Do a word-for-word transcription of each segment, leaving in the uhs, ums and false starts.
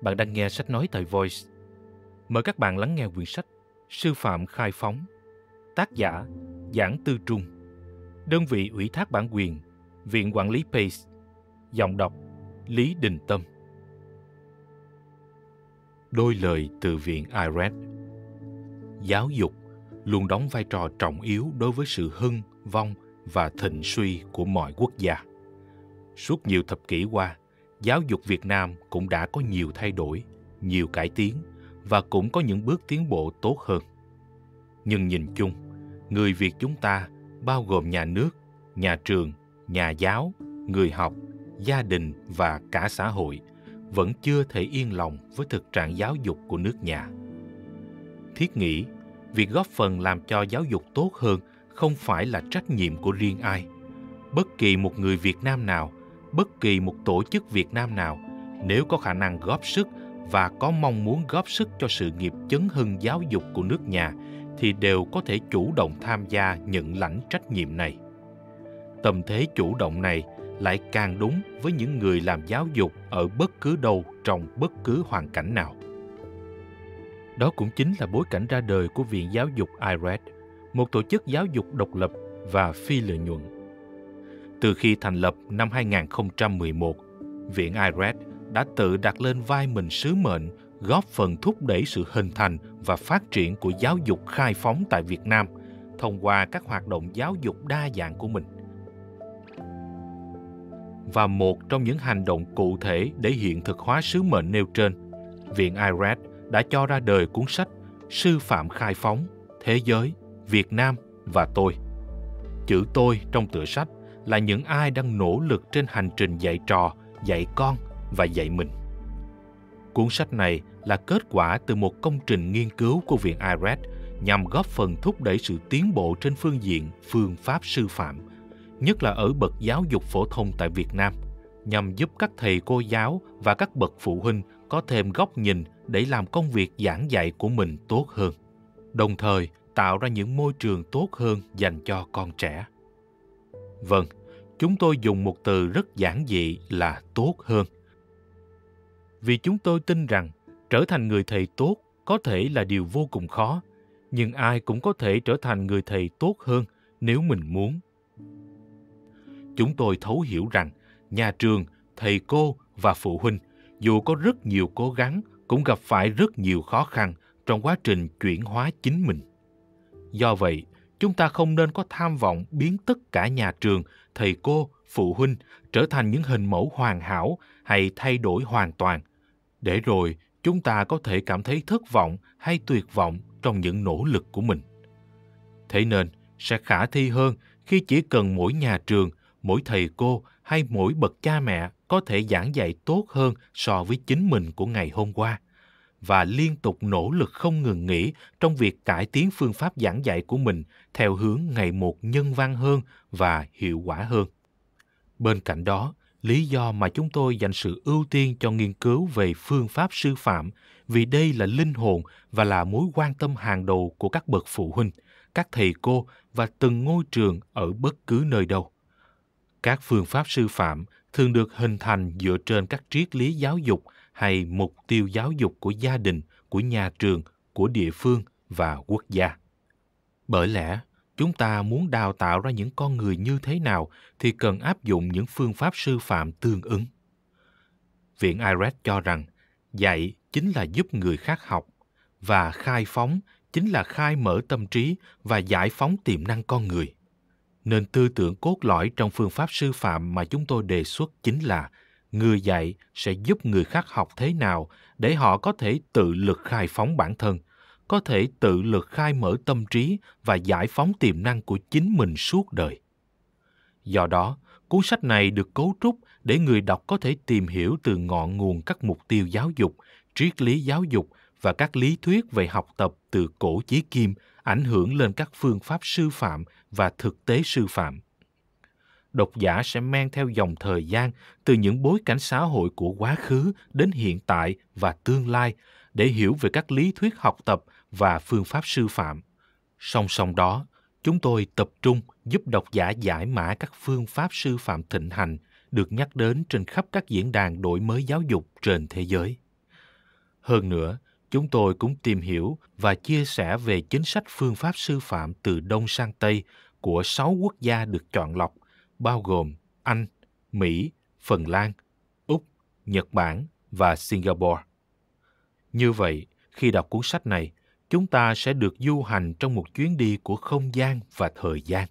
Bạn đang nghe sách nói tại Voiz. Mời các bạn lắng nghe quyển sách Sư phạm khai phóng, tác giả Giản Tư Trung, đơn vị ủy thác bản quyền Viện Quản lý Pace, giọng đọc Lý Đình Tâm. Đôi lời từ Viện i rờ e đê. Giáo dục luôn đóng vai trò trọng yếu đối với sự hưng, vong và thịnh suy của mọi quốc gia. Suốt nhiều thập kỷ qua, giáo dục Việt Nam cũng đã có nhiều thay đổi, nhiều cải tiến và cũng có những bước tiến bộ tốt hơn. Nhưng nhìn chung, người Việt chúng ta bao gồm nhà nước, nhà trường, nhà giáo, người học, gia đình và cả xã hội vẫn chưa thể yên lòng với thực trạng giáo dục của nước nhà. Thiết nghĩ, việc góp phần làm cho giáo dục tốt hơn không phải là trách nhiệm của riêng ai. Bất kỳ một người Việt Nam nào, bất kỳ một tổ chức Việt Nam nào, nếu có khả năng góp sức và có mong muốn góp sức cho sự nghiệp chấn hưng giáo dục của nước nhà, thì đều có thể chủ động tham gia nhận lãnh trách nhiệm này. Tâm thế chủ động này lại càng đúng với những người làm giáo dục ở bất cứ đâu, trong bất cứ hoàn cảnh nào. Đó cũng chính là bối cảnh ra đời của Viện Giáo dục i rờ e đê, một tổ chức giáo dục độc lập và phi lợi nhuận. Từ khi thành lập năm hai nghìn không trăm mười một, Viện i rờ e đê đã tự đặt lên vai mình sứ mệnh góp phần thúc đẩy sự hình thành và phát triển của giáo dục khai phóng tại Việt Nam thông qua các hoạt động giáo dục đa dạng của mình. Và một trong những hành động cụ thể để hiện thực hóa sứ mệnh nêu trên, Viện i rờ e đê đã cho ra đời cuốn sách Sư phạm khai phóng, Thế giới, Việt Nam và tôi. Chữ tôi trong tựa sách là những ai đang nỗ lực trên hành trình dạy trò, dạy con và dạy mình. Cuốn sách này là kết quả từ một công trình nghiên cứu của Viện i rờ e đê nhằm góp phần thúc đẩy sự tiến bộ trên phương diện phương pháp sư phạm, nhất là ở bậc giáo dục phổ thông tại Việt Nam, nhằm giúp các thầy cô giáo và các bậc phụ huynh có thêm góc nhìn để làm công việc giảng dạy của mình tốt hơn, đồng thời tạo ra những môi trường tốt hơn dành cho con trẻ. Vâng, chúng tôi dùng một từ rất giản dị là tốt hơn. Vì chúng tôi tin rằng trở thành người thầy tốt có thể là điều vô cùng khó, nhưng ai cũng có thể trở thành người thầy tốt hơn nếu mình muốn. Chúng tôi thấu hiểu rằng nhà trường, thầy cô và phụ huynh dù có rất nhiều cố gắng cũng gặp phải rất nhiều khó khăn trong quá trình chuyển hóa chính mình. Do vậy, chúng ta không nên có tham vọng biến tất cả nhà trường, thầy cô, phụ huynh trở thành những hình mẫu hoàn hảo hay thay đổi hoàn toàn, để rồi chúng ta có thể cảm thấy thất vọng hay tuyệt vọng trong những nỗ lực của mình. Thế nên, sẽ khả thi hơn khi chỉ cần mỗi nhà trường, mỗi thầy cô hay mỗi bậc cha mẹ có thể giảng dạy tốt hơn so với chính mình của ngày hôm qua, và liên tục nỗ lực không ngừng nghỉ trong việc cải tiến phương pháp giảng dạy của mình theo hướng ngày một nhân văn hơn và hiệu quả hơn. Bên cạnh đó, lý do mà chúng tôi dành sự ưu tiên cho nghiên cứu về phương pháp sư phạm vì đây là linh hồn và là mối quan tâm hàng đầu của các bậc phụ huynh, các thầy cô và từng ngôi trường ở bất cứ nơi đâu. Các phương pháp sư phạm thường được hình thành dựa trên các triết lý giáo dục hay mục tiêu giáo dục của gia đình, của nhà trường, của địa phương và quốc gia. Bởi lẽ, chúng ta muốn đào tạo ra những con người như thế nào thì cần áp dụng những phương pháp sư phạm tương ứng. Viện i rờ e đê cho rằng, dạy chính là giúp người khác học, và khai phóng chính là khai mở tâm trí và giải phóng tiềm năng con người. Nên tư tưởng cốt lõi trong phương pháp sư phạm mà chúng tôi đề xuất chính là người dạy sẽ giúp người khác học thế nào để họ có thể tự lực khai phóng bản thân, có thể tự lực khai mở tâm trí và giải phóng tiềm năng của chính mình suốt đời. Do đó, cuốn sách này được cấu trúc để người đọc có thể tìm hiểu từ ngọn nguồn các mục tiêu giáo dục, triết lý giáo dục và các lý thuyết về học tập từ cổ chí kim ảnh hưởng lên các phương pháp sư phạm và thực tế sư phạm. Độc giả sẽ men theo dòng thời gian từ những bối cảnh xã hội của quá khứ đến hiện tại và tương lai để hiểu về các lý thuyết học tập và phương pháp sư phạm. Song song đó, chúng tôi tập trung giúp độc giả giải mã các phương pháp sư phạm thịnh hành được nhắc đến trên khắp các diễn đàn đổi mới giáo dục trên thế giới. Hơn nữa, chúng tôi cũng tìm hiểu và chia sẻ về chính sách phương pháp sư phạm từ Đông sang Tây của sáu quốc gia được chọn lọc, bao gồm Anh, Mỹ, Phần Lan, Úc, Nhật Bản và Singapore. Như vậy, khi đọc cuốn sách này, chúng ta sẽ được du hành trong một chuyến đi của không gian và thời gian,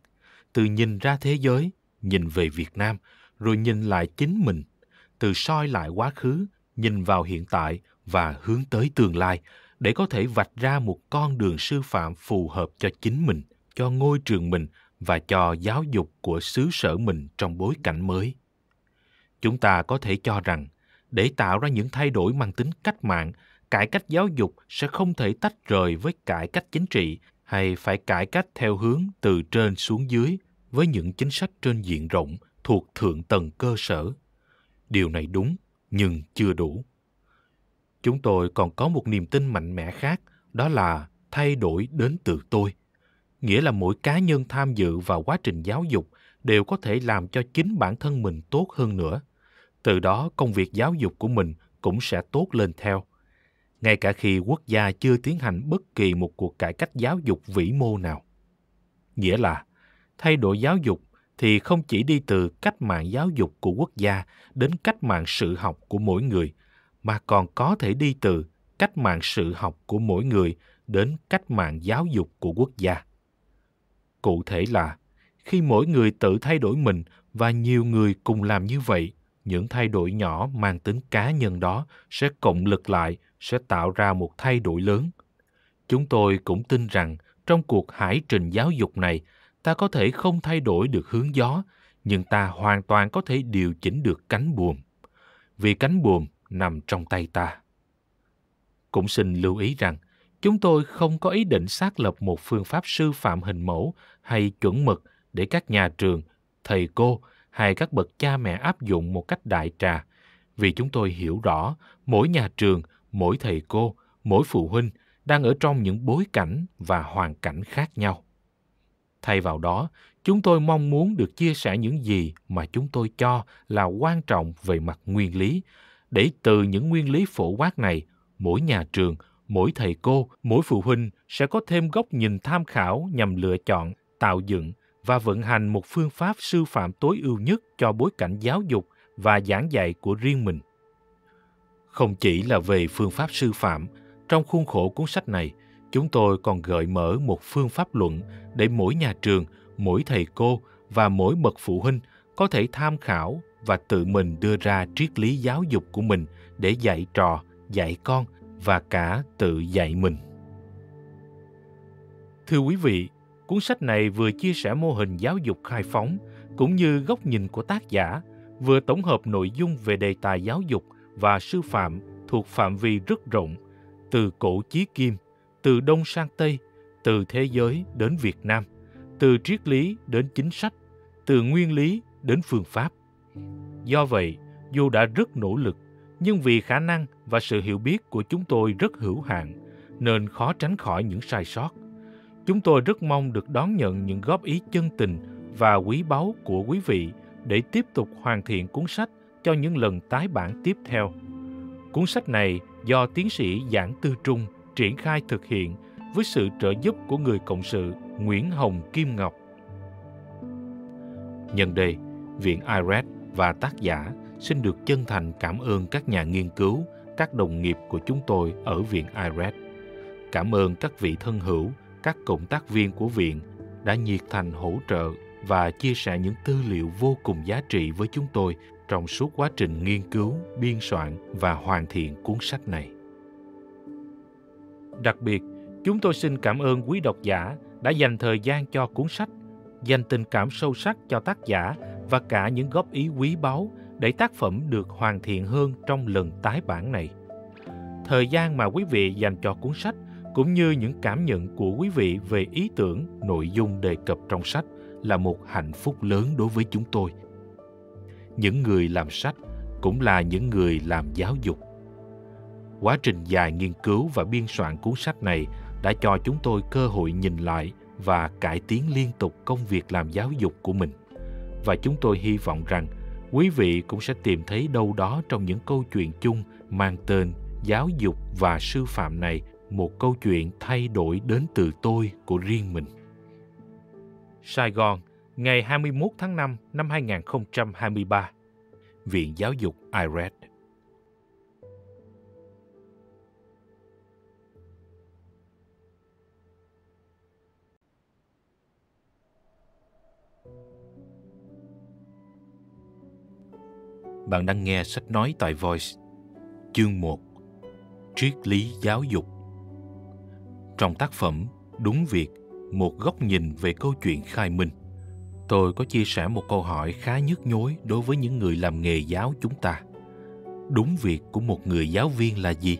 từ nhìn ra thế giới, nhìn về Việt Nam, rồi nhìn lại chính mình, từ soi lại quá khứ, nhìn vào hiện tại và hướng tới tương lai, để có thể vạch ra một con đường sư phạm phù hợp cho chính mình, cho ngôi trường mình và cho giáo dục của xứ sở mình trong bối cảnh mới. Chúng ta có thể cho rằng, để tạo ra những thay đổi mang tính cách mạng, cải cách giáo dục sẽ không thể tách rời với cải cách chính trị, hay phải cải cách theo hướng từ trên xuống dưới với những chính sách trên diện rộng thuộc thượng tầng cơ sở. Điều này đúng, nhưng chưa đủ. Chúng tôi còn có một niềm tin mạnh mẽ khác, đó là thay đổi đến từ tôi. Nghĩa là mỗi cá nhân tham dự vào quá trình giáo dục đều có thể làm cho chính bản thân mình tốt hơn nữa. Từ đó, công việc giáo dục của mình cũng sẽ tốt lên theo. Ngay cả khi quốc gia chưa tiến hành bất kỳ một cuộc cải cách giáo dục vĩ mô nào. Nghĩa là, thay đổi giáo dục thì không chỉ đi từ cách mạng giáo dục của quốc gia đến cách mạng sự học của mỗi người, mà còn có thể đi từ cách mạng sự học của mỗi người đến cách mạng giáo dục của quốc gia. Cụ thể là, khi mỗi người tự thay đổi mình và nhiều người cùng làm như vậy, những thay đổi nhỏ mang tính cá nhân đó sẽ cộng lực lại, sẽ tạo ra một thay đổi lớn. Chúng tôi cũng tin rằng trong cuộc hải trình giáo dục này, ta có thể không thay đổi được hướng gió, nhưng ta hoàn toàn có thể điều chỉnh được cánh buồm, vì cánh buồm nằm trong tay ta. Cũng xin lưu ý rằng, chúng tôi không có ý định xác lập một phương pháp sư phạm hình mẫu hay chuẩn mực để các nhà trường, thầy cô hay các bậc cha mẹ áp dụng một cách đại trà, vì chúng tôi hiểu rõ mỗi nhà trường, mỗi thầy cô, mỗi phụ huynh đang ở trong những bối cảnh và hoàn cảnh khác nhau. Thay vào đó, chúng tôi mong muốn được chia sẻ những gì mà chúng tôi cho là quan trọng về mặt nguyên lý, để từ những nguyên lý phổ quát này, mỗi nhà trường, mỗi thầy cô, mỗi phụ huynh sẽ có thêm góc nhìn tham khảo nhằm lựa chọn, tạo dựng và vận hành một phương pháp sư phạm tối ưu nhất cho bối cảnh giáo dục và giảng dạy của riêng mình. Không chỉ là về phương pháp sư phạm, trong khuôn khổ cuốn sách này, chúng tôi còn gợi mở một phương pháp luận để mỗi nhà trường, mỗi thầy cô và mỗi bậc phụ huynh có thể tham khảo và tự mình đưa ra triết lý giáo dục của mình để dạy trò, dạy con và cả tự dạy mình. Thưa quý vị, cuốn sách này vừa chia sẻ mô hình giáo dục khai phóng cũng như góc nhìn của tác giả, vừa tổng hợp nội dung về đề tài giáo dục và sư phạm thuộc phạm vi rất rộng, từ cổ chí kim, từ Đông sang Tây, từ thế giới đến Việt Nam, từ triết lý đến chính sách, từ nguyên lý đến phương pháp. Do vậy, dù đã rất nỗ lực, nhưng vì khả năng và sự hiểu biết của chúng tôi rất hữu hạn, nên khó tránh khỏi những sai sót. Chúng tôi rất mong được đón nhận những góp ý chân tình và quý báu của quý vị để tiếp tục hoàn thiện cuốn sách cho những lần tái bản tiếp theo. Cuốn sách này do tiến sĩ Giản Tư Trung triển khai thực hiện với sự trợ giúp của người cộng sự Nguyễn Hồng Kim Ngọc. Nhân đây, Viện i rét và tác giả xin được chân thành cảm ơn các nhà nghiên cứu, các đồng nghiệp của chúng tôi ở Viện i rét. Cảm ơn các vị thân hữu, các cộng tác viên của Viện đã nhiệt thành hỗ trợ và chia sẻ những tư liệu vô cùng giá trị với chúng tôi trong suốt quá trình nghiên cứu, biên soạn và hoàn thiện cuốn sách này. Đặc biệt, chúng tôi xin cảm ơn quý độc giả đã dành thời gian cho cuốn sách, dành tình cảm sâu sắc cho tác giả và cả những góp ý quý báu để tác phẩm được hoàn thiện hơn trong lần tái bản này. Thời gian mà quý vị dành cho cuốn sách cũng như những cảm nhận của quý vị về ý tưởng, nội dung đề cập trong sách là một hạnh phúc lớn đối với chúng tôi. Những người làm sách cũng là những người làm giáo dục. Quá trình dài nghiên cứu và biên soạn cuốn sách này đã cho chúng tôi cơ hội nhìn lại và cải tiến liên tục công việc làm giáo dục của mình. Và chúng tôi hy vọng rằng quý vị cũng sẽ tìm thấy đâu đó trong những câu chuyện chung mang tên giáo dục và sư phạm này một câu chuyện thay đổi đến từ tôi của riêng mình. Sài Gòn, ngày hai mươi mốt tháng năm năm hai nghìn không trăm hai mươi ba. Viện Giáo dục i rờ e đê. Bạn đang nghe sách nói tại Voiz, chương một, triết lý giáo dục. Trong tác phẩm Đúng Việc, một góc nhìn về câu chuyện khai minh, tôi có chia sẻ một câu hỏi khá nhức nhối đối với những người làm nghề giáo chúng ta. Đúng việc của một người giáo viên là gì?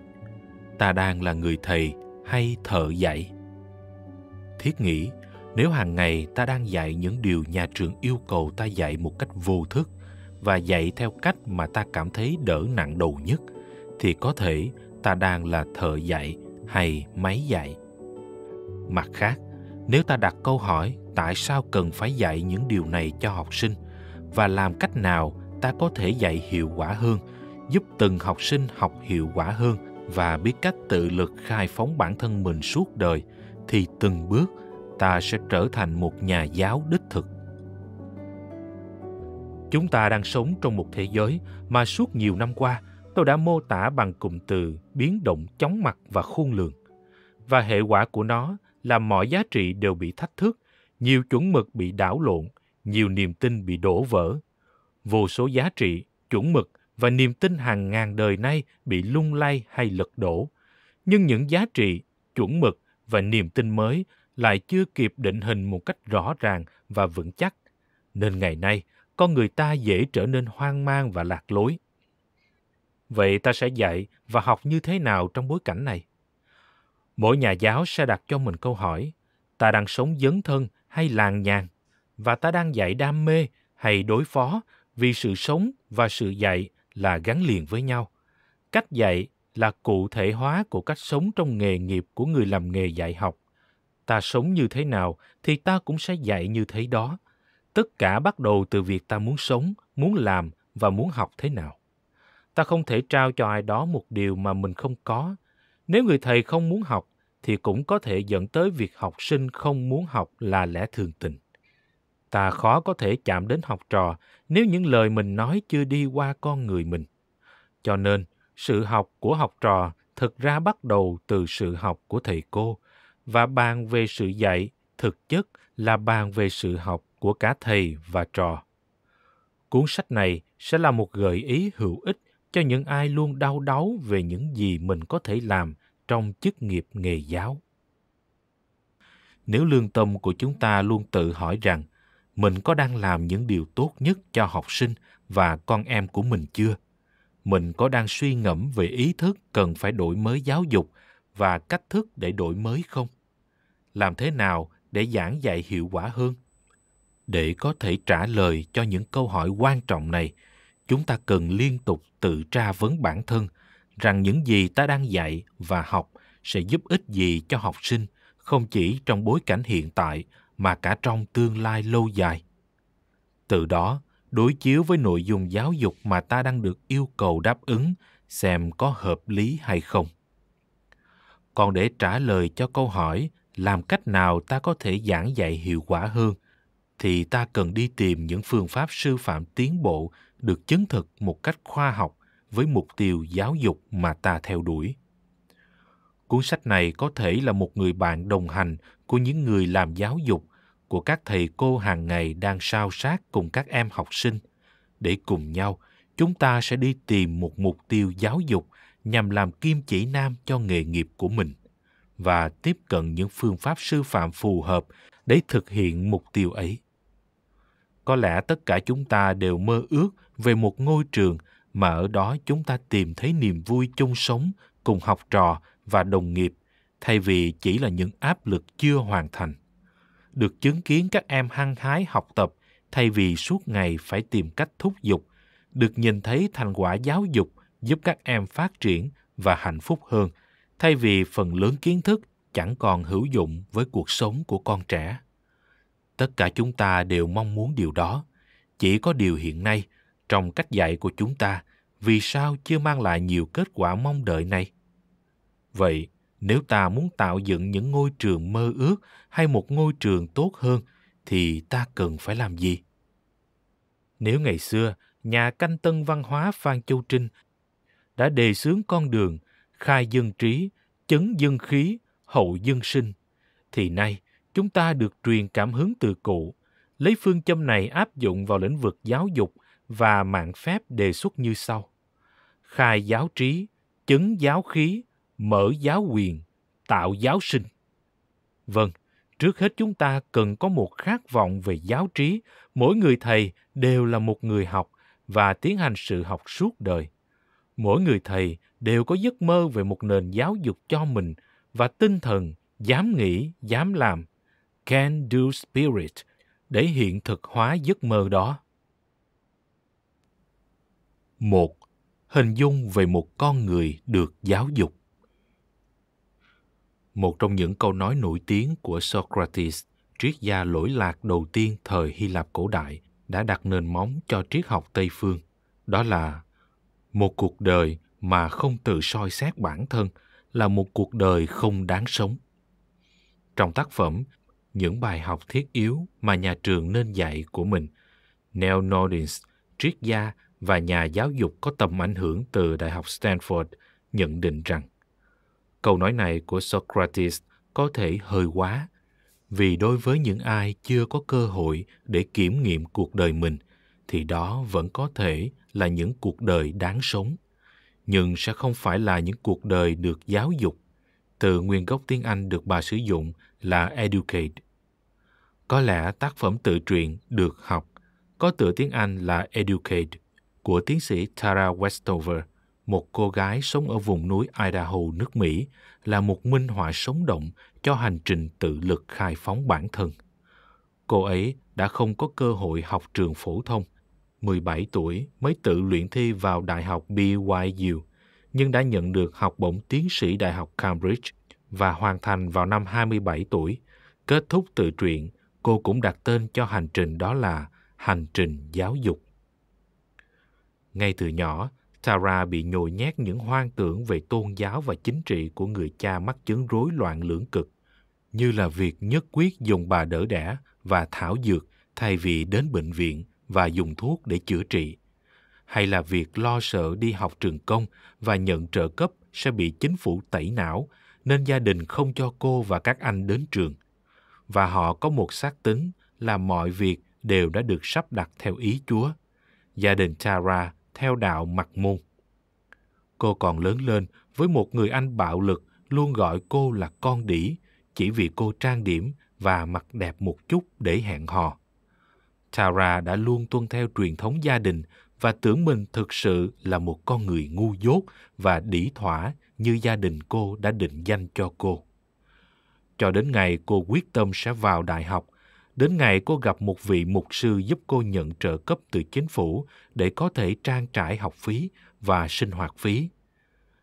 Ta đang là người thầy hay thợ dạy? Thiết nghĩ, nếu hàng ngày ta đang dạy những điều nhà trường yêu cầu ta dạy một cách vô thức, và dạy theo cách mà ta cảm thấy đỡ nặng đầu nhất, thì có thể ta đang là thợ dạy hay máy dạy. Mặt khác, nếu ta đặt câu hỏi tại sao cần phải dạy những điều này cho học sinh và làm cách nào ta có thể dạy hiệu quả hơn, giúp từng học sinh học hiệu quả hơn và biết cách tự lực khai phóng bản thân mình suốt đời, thì từng bước ta sẽ trở thành một nhà giáo đích thực. Chúng ta đang sống trong một thế giới mà suốt nhiều năm qua tôi đã mô tả bằng cụm từ biến động chóng mặt và khôn lường. Và hệ quả của nó là mọi giá trị đều bị thách thức, nhiều chuẩn mực bị đảo lộn, nhiều niềm tin bị đổ vỡ. Vô số giá trị, chuẩn mực và niềm tin hàng ngàn đời nay bị lung lay hay lật đổ. Nhưng những giá trị, chuẩn mực và niềm tin mới lại chưa kịp định hình một cách rõ ràng và vững chắc. Nên ngày nay, con người ta dễ trở nên hoang mang và lạc lối. Vậy ta sẽ dạy và học như thế nào trong bối cảnh này? Mỗi nhà giáo sẽ đặt cho mình câu hỏi, ta đang sống dấn thân hay làng nhàng, và ta đang dạy đam mê hay đối phó, vì sự sống và sự dạy là gắn liền với nhau. Cách dạy là cụ thể hóa của cách sống trong nghề nghiệp của người làm nghề dạy học. Ta sống như thế nào thì ta cũng sẽ dạy như thế đó. Tất cả bắt đầu từ việc ta muốn sống, muốn làm và muốn học thế nào. Ta không thể trao cho ai đó một điều mà mình không có. Nếu người thầy không muốn học, thì cũng có thể dẫn tới việc học sinh không muốn học là lẽ thường tình. Ta khó có thể chạm đến học trò nếu những lời mình nói chưa đi qua con người mình. Cho nên, sự học của học trò thực ra bắt đầu từ sự học của thầy cô, và bàn về sự dạy thực chất là bàn về sự học của cả thầy và trò. Cuốn sách này sẽ là một gợi ý hữu ích cho những ai luôn đau đáu về những gì mình có thể làm trong chức nghiệp nghề giáo. Nếu lương tâm của chúng ta luôn tự hỏi rằng mình có đang làm những điều tốt nhất cho học sinh và con em của mình chưa? Mình có đang suy ngẫm về ý thức cần phải đổi mới giáo dục và cách thức để đổi mới không? Làm thế nào để giảng dạy hiệu quả hơn? Để có thể trả lời cho những câu hỏi quan trọng này, chúng ta cần liên tục tự tra vấn bản thân rằng những gì ta đang dạy và học sẽ giúp ích gì cho học sinh, không chỉ trong bối cảnh hiện tại mà cả trong tương lai lâu dài. Từ đó, đối chiếu với nội dung giáo dục mà ta đang được yêu cầu đáp ứng, xem có hợp lý hay không. Còn để trả lời cho câu hỏi làm cách nào ta có thể giảng dạy hiệu quả hơn, thì ta cần đi tìm những phương pháp sư phạm tiến bộ được chứng thực một cách khoa học với mục tiêu giáo dục mà ta theo đuổi. Cuốn sách này có thể là một người bạn đồng hành của những người làm giáo dục, của các thầy cô hàng ngày đang sao sát cùng các em học sinh. Để cùng nhau, chúng ta sẽ đi tìm một mục tiêu giáo dục nhằm làm kim chỉ nam cho nghề nghiệp của mình và tiếp cận những phương pháp sư phạm phù hợp để thực hiện mục tiêu ấy. Có lẽ tất cả chúng ta đều mơ ước về một ngôi trường mà ở đó chúng ta tìm thấy niềm vui chung sống cùng học trò và đồng nghiệp, thay vì chỉ là những áp lực chưa hoàn thành. Được chứng kiến các em hăng hái học tập thay vì suốt ngày phải tìm cách thúc giục, được nhìn thấy thành quả giáo dục giúp các em phát triển và hạnh phúc hơn, thay vì phần lớn kiến thức chẳng còn hữu dụng với cuộc sống của con trẻ. Tất cả chúng ta đều mong muốn điều đó. Chỉ có điều hiện nay, trong cách dạy của chúng ta, vì sao chưa mang lại nhiều kết quả mong đợi này? Vậy, nếu ta muốn tạo dựng những ngôi trường mơ ước hay một ngôi trường tốt hơn, thì ta cần phải làm gì? Nếu ngày xưa, nhà canh tân văn hóa Phan Châu Trinh đã đề xướng con đường khai dân trí, chấn dân khí, hậu dân sinh, thì nay chúng ta được truyền cảm hứng từ cụ, lấy phương châm này áp dụng vào lĩnh vực giáo dục và mạng phép đề xuất như sau: khai giáo trí, chấn giáo khí, mở giáo quyền, tạo giáo sinh. Vâng, trước hết chúng ta cần có một khát vọng về giáo trí, mỗi người thầy đều là một người học và tiến hành sự học suốt đời. Mỗi người thầy đều có giấc mơ về một nền giáo dục cho mình và tinh thần dám nghĩ, dám làm, can do spirit, để hiện thực hóa giấc mơ đó. một. Hình dung về một con người được giáo dục. Một trong những câu nói nổi tiếng của Socrates, triết gia lỗi lạc đầu tiên thời Hy Lạp cổ đại, đã đặt nền móng cho triết học Tây phương, đó là: một cuộc đời mà không tự soi xét bản thân là một cuộc đời không đáng sống. Trong tác phẩm Những bài học thiết yếu mà nhà trường nên dạy của mình, Neil Nordens, triết gia và nhà giáo dục có tầm ảnh hưởng từ Đại học Stanford, nhận định rằng câu nói này của Socrates có thể hơi quá, vì đối với những ai chưa có cơ hội để kiểm nghiệm cuộc đời mình, thì đó vẫn có thể là những cuộc đời đáng sống, nhưng sẽ không phải là những cuộc đời được giáo dục. Từ nguyên gốc tiếng Anh được bà sử dụng là Educate. Có lẽ tác phẩm tự truyện Được Học có tựa tiếng Anh là Educate của tiến sĩ Tara Westover, một cô gái sống ở vùng núi Idaho, nước Mỹ, là một minh họa sống động cho hành trình tự lực khai phóng bản thân. Cô ấy đã không có cơ hội học trường phổ thông, mười bảy tuổi mới tự luyện thi vào Đại học B Y U, nhưng đã nhận được học bổng tiến sĩ Đại học Cambridge và hoàn thành vào năm hai mươi bảy tuổi. Kết thúc tự truyện, cô cũng đặt tên cho hành trình đó là hành trình giáo dục. Ngay từ nhỏ, Tara bị nhồi nhét những hoang tưởng về tôn giáo và chính trị của người cha mắc chứng rối loạn lưỡng cực, như là việc nhất quyết dùng bà đỡ đẻ và thảo dược thay vì đến bệnh viện và dùng thuốc để chữa trị, hay là việc lo sợ đi học trường công và nhận trợ cấp sẽ bị chính phủ tẩy não, nên gia đình không cho cô và các anh đến trường. Và họ có một xác tín là mọi việc đều đã được sắp đặt theo ý Chúa. Gia đình Tara theo đạo Mặc Môn. Cô còn lớn lên với một người anh bạo lực luôn gọi cô là con đĩ, chỉ vì cô trang điểm và mặc đẹp một chút để hẹn hò. Tara đã luôn tuân theo truyền thống gia đình và tưởng mình thực sự là một con người ngu dốt và đĩ thỏa như gia đình cô đã định danh cho cô. Cho đến ngày cô quyết tâm sẽ vào đại học, đến ngày cô gặp một vị mục sư giúp cô nhận trợ cấp từ chính phủ để có thể trang trải học phí và sinh hoạt phí.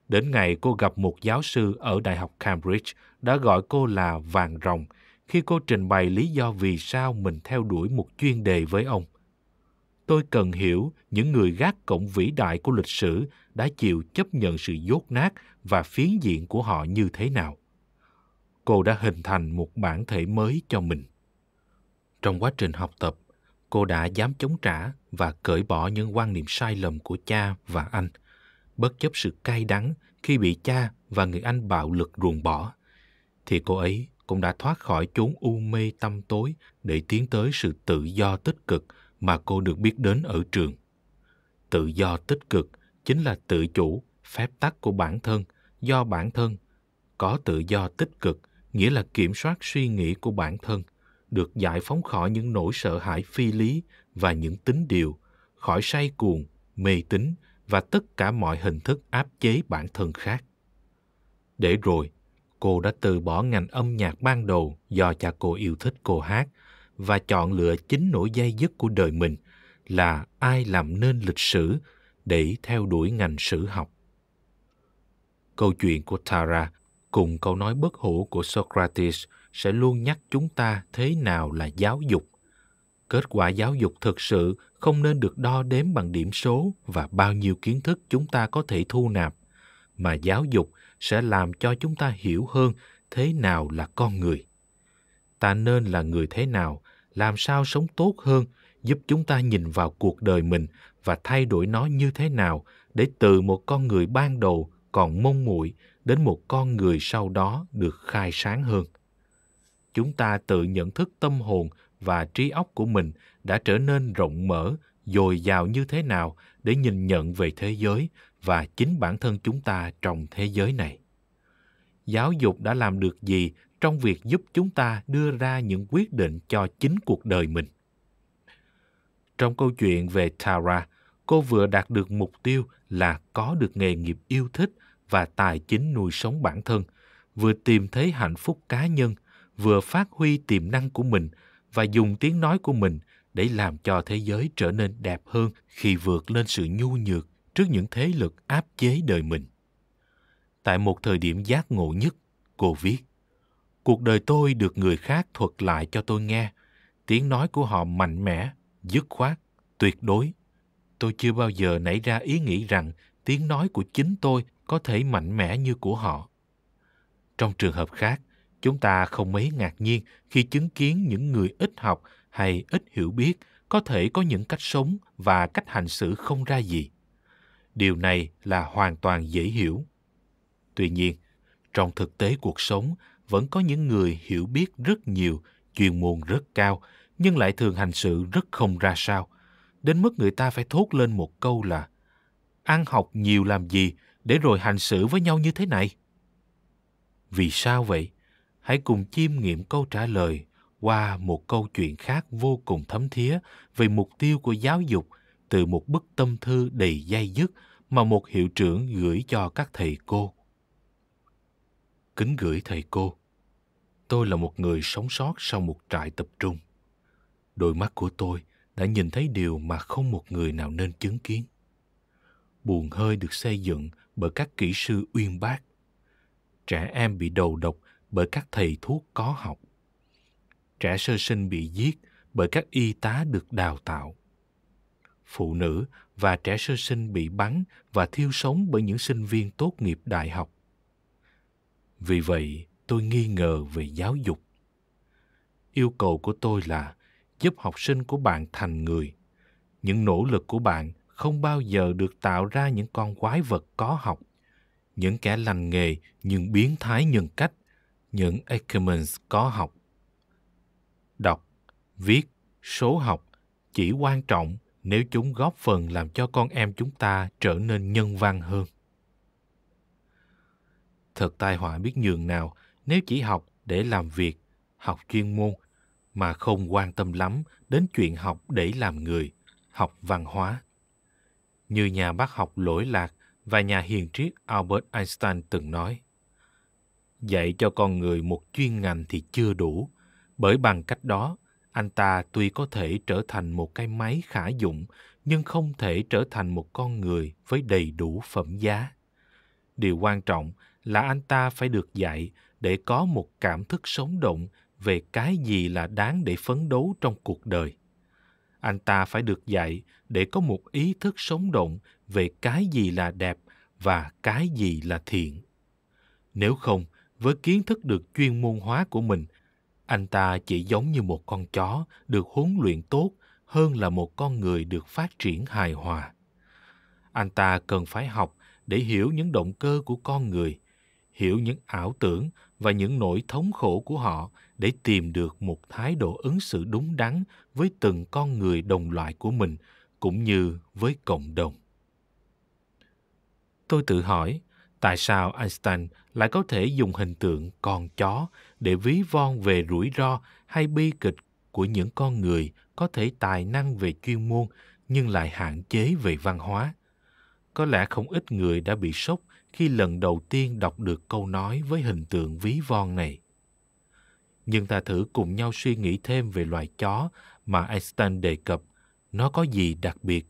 Đến ngày cô gặp một giáo sư ở Đại học Cambridge đã gọi cô là vàng rồng khi cô trình bày lý do vì sao mình theo đuổi một chuyên đề với ông. Tôi cần hiểu những người gác cổng vĩ đại của lịch sử đã chịu chấp nhận sự dốt nát và phiến diện của họ như thế nào. Cô đã hình thành một bản thể mới cho mình. Trong quá trình học tập, cô đã dám chống trả và cởi bỏ những quan niệm sai lầm của cha và anh, bất chấp sự cay đắng khi bị cha và người anh bạo lực ruồng bỏ, thì cô ấy cũng đã thoát khỏi chốn u mê tăm tối để tiến tới sự tự do tích cực mà cô được biết đến ở trường. Tự do tích cực chính là tự chủ, phép tắc của bản thân, do bản thân. Có tự do tích cực nghĩa là kiểm soát suy nghĩ của bản thân, được giải phóng khỏi những nỗi sợ hãi phi lý và những tín điều, khỏi say cuồng, mê tín và tất cả mọi hình thức áp chế bản thân khác. Để rồi, cô đã từ bỏ ngành âm nhạc ban đầu do cha cô yêu thích cô hát và chọn lựa chính nỗi day dứt của đời mình là ai làm nên lịch sử để theo đuổi ngành sử học. Câu chuyện của Tara cùng câu nói bất hủ của Socrates sẽ luôn nhắc chúng ta thế nào là giáo dục. Kết quả giáo dục thực sự không nên được đo đếm bằng điểm số và bao nhiêu kiến thức chúng ta có thể thu nạp, mà giáo dục sẽ làm cho chúng ta hiểu hơn thế nào là con người. Ta nên là người thế nào, làm sao sống tốt hơn, giúp chúng ta nhìn vào cuộc đời mình và thay đổi nó như thế nào để từ một con người ban đầu còn mông muội đến một con người sau đó được khai sáng hơn. Chúng ta tự nhận thức tâm hồn và trí óc của mình đã trở nên rộng mở, dồi dào như thế nào để nhìn nhận về thế giới và chính bản thân chúng ta trong thế giới này. Giáo dục đã làm được gì trong việc giúp chúng ta đưa ra những quyết định cho chính cuộc đời mình? Trong câu chuyện về Tara, cô vừa đạt được mục tiêu là có được nghề nghiệp yêu thích và tài chính nuôi sống bản thân, vừa tìm thấy hạnh phúc cá nhân, vừa phát huy tiềm năng của mình và dùng tiếng nói của mình để làm cho thế giới trở nên đẹp hơn khi vượt lên sự nhu nhược trước những thế lực áp chế đời mình. Tại một thời điểm giác ngộ nhất, cô viết: cuộc đời tôi được người khác thuật lại cho tôi nghe. Tiếng nói của họ mạnh mẽ, dứt khoát, tuyệt đối. Tôi chưa bao giờ nảy ra ý nghĩ rằng tiếng nói của chính tôi có thể mạnh mẽ như của họ. Trong trường hợp khác, chúng ta không mấy ngạc nhiên khi chứng kiến những người ít học hay ít hiểu biết có thể có những cách sống và cách hành xử không ra gì. Điều này là hoàn toàn dễ hiểu. Tuy nhiên, trong thực tế cuộc sống, vẫn có những người hiểu biết rất nhiều, chuyên môn rất cao, nhưng lại thường hành sự rất không ra sao, đến mức người ta phải thốt lên một câu là: ăn học nhiều làm gì để rồi hành xử với nhau như thế này? Vì sao vậy? Hãy cùng chiêm nghiệm câu trả lời qua một câu chuyện khác vô cùng thấm thía về mục tiêu của giáo dục từ một bức tâm thư đầy day dứt mà một hiệu trưởng gửi cho các thầy cô. Kính gửi thầy cô, tôi là một người sống sót sau một trại tập trung. Đôi mắt của tôi đã nhìn thấy điều mà không một người nào nên chứng kiến. Buồng hơi được xây dựng bởi các kỹ sư uyên bác. Trẻ em bị đầu độc bởi các thầy thuốc có học. Trẻ sơ sinh bị giết bởi các y tá được đào tạo. Phụ nữ và trẻ sơ sinh bị bắn và thiêu sống bởi những sinh viên tốt nghiệp đại học. Vì vậy, tôi nghi ngờ về giáo dục. Yêu cầu của tôi là giúp học sinh của bạn thành người. Những nỗ lực của bạn không bao giờ được tạo ra những con quái vật có học, những kẻ lành nghề nhưng biến thái nhân cách, những Ackermans có học. Đọc, viết, số học chỉ quan trọng nếu chúng góp phần làm cho con em chúng ta trở nên nhân văn hơn. Thật tai họa biết nhường nào nếu chỉ học để làm việc, học chuyên môn, mà không quan tâm lắm đến chuyện học để làm người, học văn hóa. Như nhà bác học lỗi lạc và nhà hiền triết Albert Einstein từng nói: dạy cho con người một chuyên ngành thì chưa đủ, bởi bằng cách đó, anh ta tuy có thể trở thành một cái máy khả dụng, nhưng không thể trở thành một con người với đầy đủ phẩm giá. Điều quan trọng là anh ta phải được dạy để có một cảm thức sống động về cái gì là đáng để phấn đấu trong cuộc đời. Anh ta phải được dạy để có một ý thức sống động về cái gì là đẹp và cái gì là thiện. Nếu không, với kiến thức được chuyên môn hóa của mình, anh ta chỉ giống như một con chó được huấn luyện tốt hơn là một con người được phát triển hài hòa. Anh ta cần phải học để hiểu những động cơ của con người, hiểu những ảo tưởng và những nỗi thống khổ của họ để tìm được một thái độ ứng xử đúng đắn với từng con người đồng loại của mình, cũng như với cộng đồng. Tôi tự hỏi, tại sao Einstein lại có thể dùng hình tượng con chó để ví von về rủi ro hay bi kịch của những con người có thể tài năng về chuyên môn nhưng lại hạn chế về văn hóa? Có lẽ không ít người đã bị sốc khi lần đầu tiên đọc được câu nói với hình tượng ví von này. Nhưng ta thử cùng nhau suy nghĩ thêm về loài chó mà Einstein đề cập. Nó có gì đặc biệt?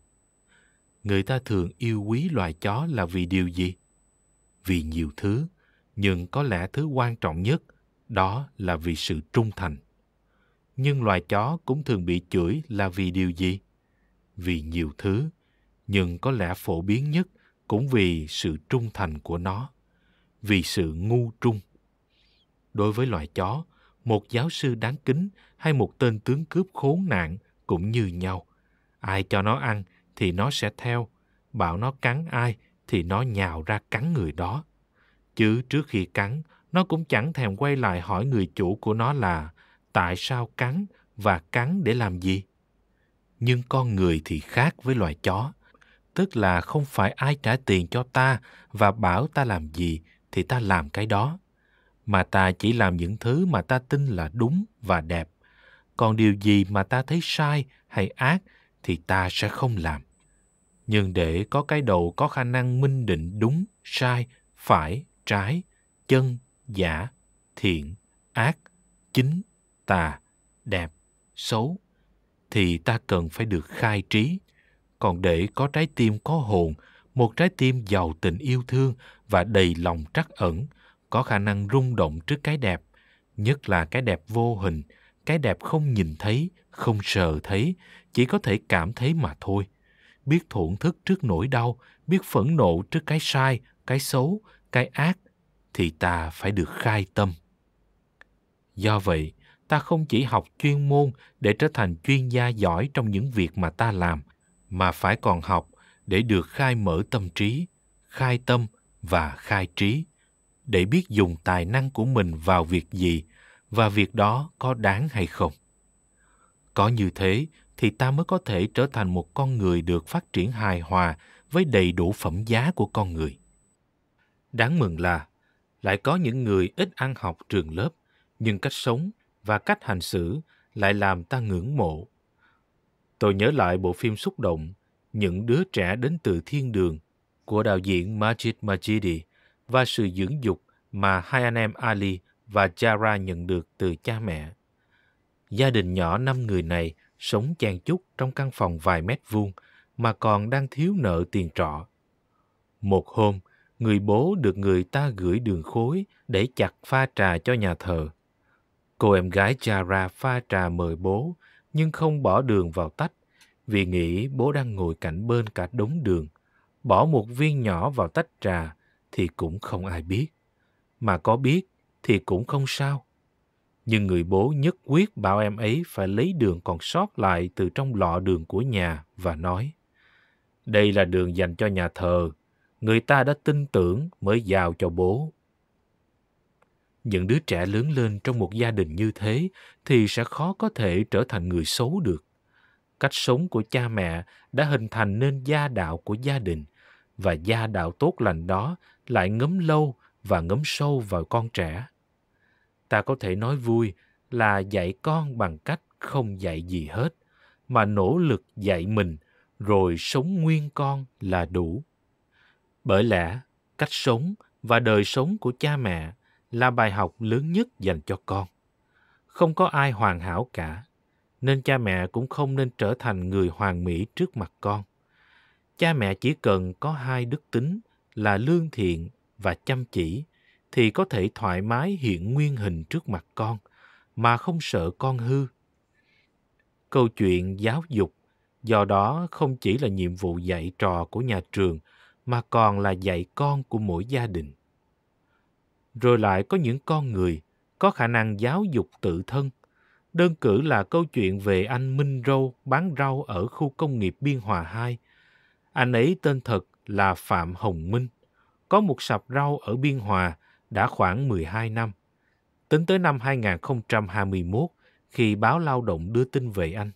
Người ta thường yêu quý loài chó là vì điều gì? Vì nhiều thứ, nhưng có lẽ thứ quan trọng nhất đó là vì sự trung thành. nhưng loài chó cũng thường bị chửi là vì điều gì? Vì nhiều thứ, nhưng có lẽ phổ biến nhất cũng vì sự trung thành của nó, vì sự ngu trung. Đối với loài chó, một giáo sư đáng kính hay một tên tướng cướp khốn nạn cũng như nhau. Ai cho nó ăn thì nó sẽ theo, bảo nó cắn ai thì nó nhào ra cắn người đó. Chứ trước khi cắn, nó cũng chẳng thèm quay lại hỏi người chủ của nó là tại sao cắn và cắn để làm gì. Nhưng con người thì khác với loài chó, tức là không phải ai trả tiền cho ta và bảo ta làm gì thì ta làm cái đó, mà ta chỉ làm những thứ mà ta tin là đúng và đẹp. Còn điều gì mà ta thấy sai hay ác thì ta sẽ không làm. Nhưng để có cái đầu có khả năng minh định đúng, sai, phải, trái, chân, giả, thiện, ác, chính, tà, đẹp, xấu, thì ta cần phải được khai trí. Còn để có trái tim có hồn, một trái tim giàu tình yêu thương và đầy lòng trắc ẩn, có khả năng rung động trước cái đẹp, nhất là cái đẹp vô hình, cái đẹp không nhìn thấy, không sờ thấy, chỉ có thể cảm thấy mà thôi. Biết thổn thức trước nỗi đau, biết phẫn nộ trước cái sai, cái xấu, cái ác, thì ta phải được khai tâm. Do vậy, ta không chỉ học chuyên môn để trở thành chuyên gia giỏi trong những việc mà ta làm, mà phải còn học để được khai mở tâm trí, khai tâm và khai trí, để biết dùng tài năng của mình vào việc gì và việc đó có đáng hay không. Có như thế thì ta mới có thể trở thành một con người được phát triển hài hòa với đầy đủ phẩm giá của con người. Đáng mừng là lại có những người ít ăn học trường lớp, nhưng cách sống và cách hành xử lại làm ta ngưỡng mộ. Tôi nhớ lại bộ phim xúc động Những đứa trẻ đến từ thiên đường của đạo diễn Majid Majidi và sự dưỡng dục mà hai anh em Ali và Jara nhận được từ cha mẹ. Gia đình nhỏ năm người này sống chen chúc trong căn phòng vài mét vuông mà còn đang thiếu nợ tiền trọ. Một hôm, người bố được người ta gửi đường khối để chặt pha trà cho nhà thờ. Cô em gái Jara pha trà mời bố nhưng không bỏ đường vào tách vì nghĩ bố đang ngồi cạnh bên cả đống đường. Bỏ một viên nhỏ vào tách trà thì cũng không ai biết, mà có biết thì cũng không sao. Nhưng người bố nhất quyết bảo em ấy phải lấy đường còn sót lại từ trong lọ đường của nhà và nói: đây là đường dành cho nhà thờ, người ta đã tin tưởng mới giao cho bố. Những đứa trẻ lớn lên trong một gia đình như thế thì sẽ khó có thể trở thành người xấu được. Cách sống của cha mẹ đã hình thành nên gia đạo của gia đình, và gia đạo tốt lành đó lại ngấm lâu và ngấm sâu vào con trẻ. Ta có thể nói vui là dạy con bằng cách không dạy gì hết, mà nỗ lực dạy mình rồi sống nguyên con là đủ. Bởi lẽ, cách sống và đời sống của cha mẹ là bài học lớn nhất dành cho con. Không có ai hoàn hảo cả, nên cha mẹ cũng không nên trở thành người hoàn mỹ trước mặt con. Cha mẹ chỉ cần có hai đức tính là lương thiện và chăm chỉ thì có thể thoải mái hiện nguyên hình trước mặt con mà không sợ con hư. Câu chuyện giáo dục do đó không chỉ là nhiệm vụ dạy trò của nhà trường mà còn là dạy con của mỗi gia đình. Rồi lại có những con người có khả năng giáo dục tự thân. Đơn cử là câu chuyện về anh Minh Râu bán rau ở khu công nghiệp Biên Hòa hai. Anh ấy tên thật là Phạm Hồng Minh, có một sạp rau ở Biên Hòa đã khoảng mười hai năm. Tính tới năm hai nghìn không trăm hai mươi mốt, khi báo Lao động đưa tin về anh.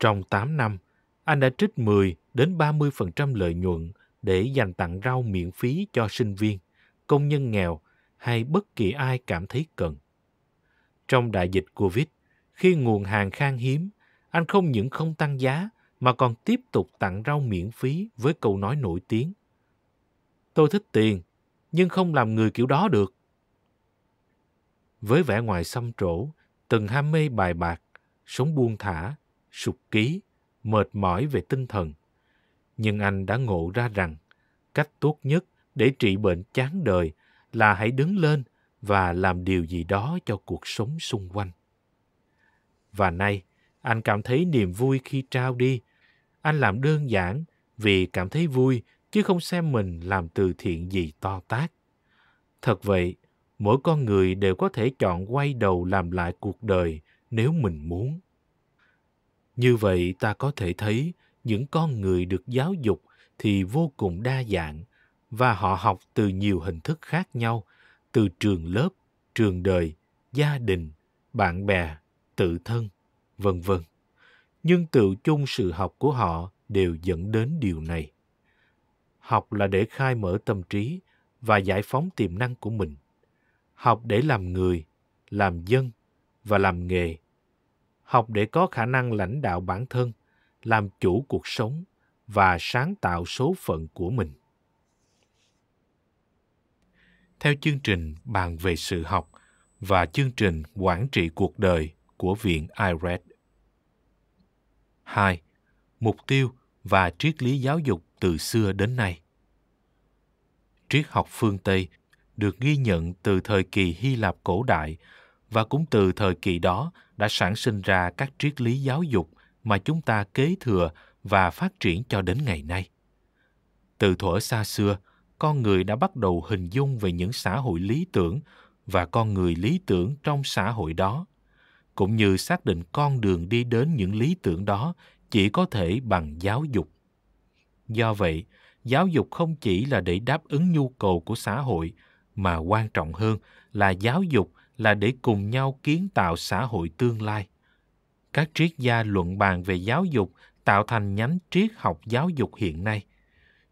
Trong tám năm, anh đã trích mười đến ba mươi phần trăm lợi nhuận để dành tặng rau miễn phí cho sinh viên, công nhân nghèo hay bất kỳ ai cảm thấy cần. Trong đại dịch Covid, khi nguồn hàng khan hiếm, anh không những không tăng giá mà còn tiếp tục tặng rau miễn phí với câu nói nổi tiếng: tôi thích tiền, nhưng không làm người kiểu đó được. Với vẻ ngoài xăm trổ, từng ham mê bài bạc, sống buông thả, sụt ký, mệt mỏi về tinh thần. Nhưng anh đã ngộ ra rằng cách tốt nhất để trị bệnh chán đời là hãy đứng lên và làm điều gì đó cho cuộc sống xung quanh. Và nay, anh cảm thấy niềm vui khi trao đi. Anh làm đơn giản vì cảm thấy vui chứ không xem mình làm từ thiện gì to tát. Thật vậy, mỗi con người đều có thể chọn quay đầu làm lại cuộc đời nếu mình muốn. Như vậy ta có thể thấy những con người được giáo dục thì vô cùng đa dạng và họ học từ nhiều hình thức khác nhau, từ trường lớp, trường đời, gia đình, bạn bè, tự thân, vân vân. Nhưng tự chung sự học của họ đều dẫn đến điều này. Học là để khai mở tâm trí và giải phóng tiềm năng của mình. Học để làm người, làm dân và làm nghề. Học để có khả năng lãnh đạo bản thân, làm chủ cuộc sống và sáng tạo số phận của mình. Theo chương trình bàn về sự học và chương trình quản trị cuộc đời của Viện i rét. hai. Mục tiêu và triết lý giáo dục từ xưa đến nay. Triết học phương Tây được ghi nhận từ thời kỳ Hy Lạp cổ đại và cũng từ thời kỳ đó đã sản sinh ra các triết lý giáo dục mà chúng ta kế thừa và phát triển cho đến ngày nay. Từ thuở xa xưa, con người đã bắt đầu hình dung về những xã hội lý tưởng và con người lý tưởng trong xã hội đó, cũng như xác định con đường đi đến những lý tưởng đó chỉ có thể bằng giáo dục. Do vậy, giáo dục không chỉ là để đáp ứng nhu cầu của xã hội, mà quan trọng hơn là giáo dục là để cùng nhau kiến tạo xã hội tương lai. Các triết gia luận bàn về giáo dục tạo thành nhánh triết học giáo dục hiện nay.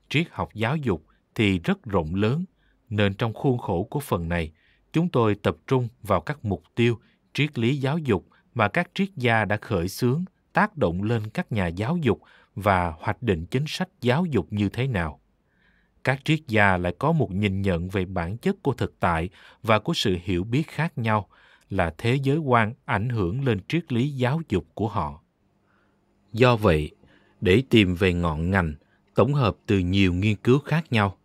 Triết học giáo dục thì rất rộng lớn, nên trong khuôn khổ của phần này, chúng tôi tập trung vào các mục tiêu, triết lý giáo dục mà các triết gia đã khởi xướng, tác động lên các nhà giáo dục và hoạch định chính sách giáo dục như thế nào. Các triết gia lại có một nhìn nhận về bản chất của thực tại và của sự hiểu biết khác nhau, là thế giới quan ảnh hưởng lên triết lý giáo dục của họ. Do vậy, để tìm về ngọn ngành, tổng hợp từ nhiều nghiên cứu khác nhau,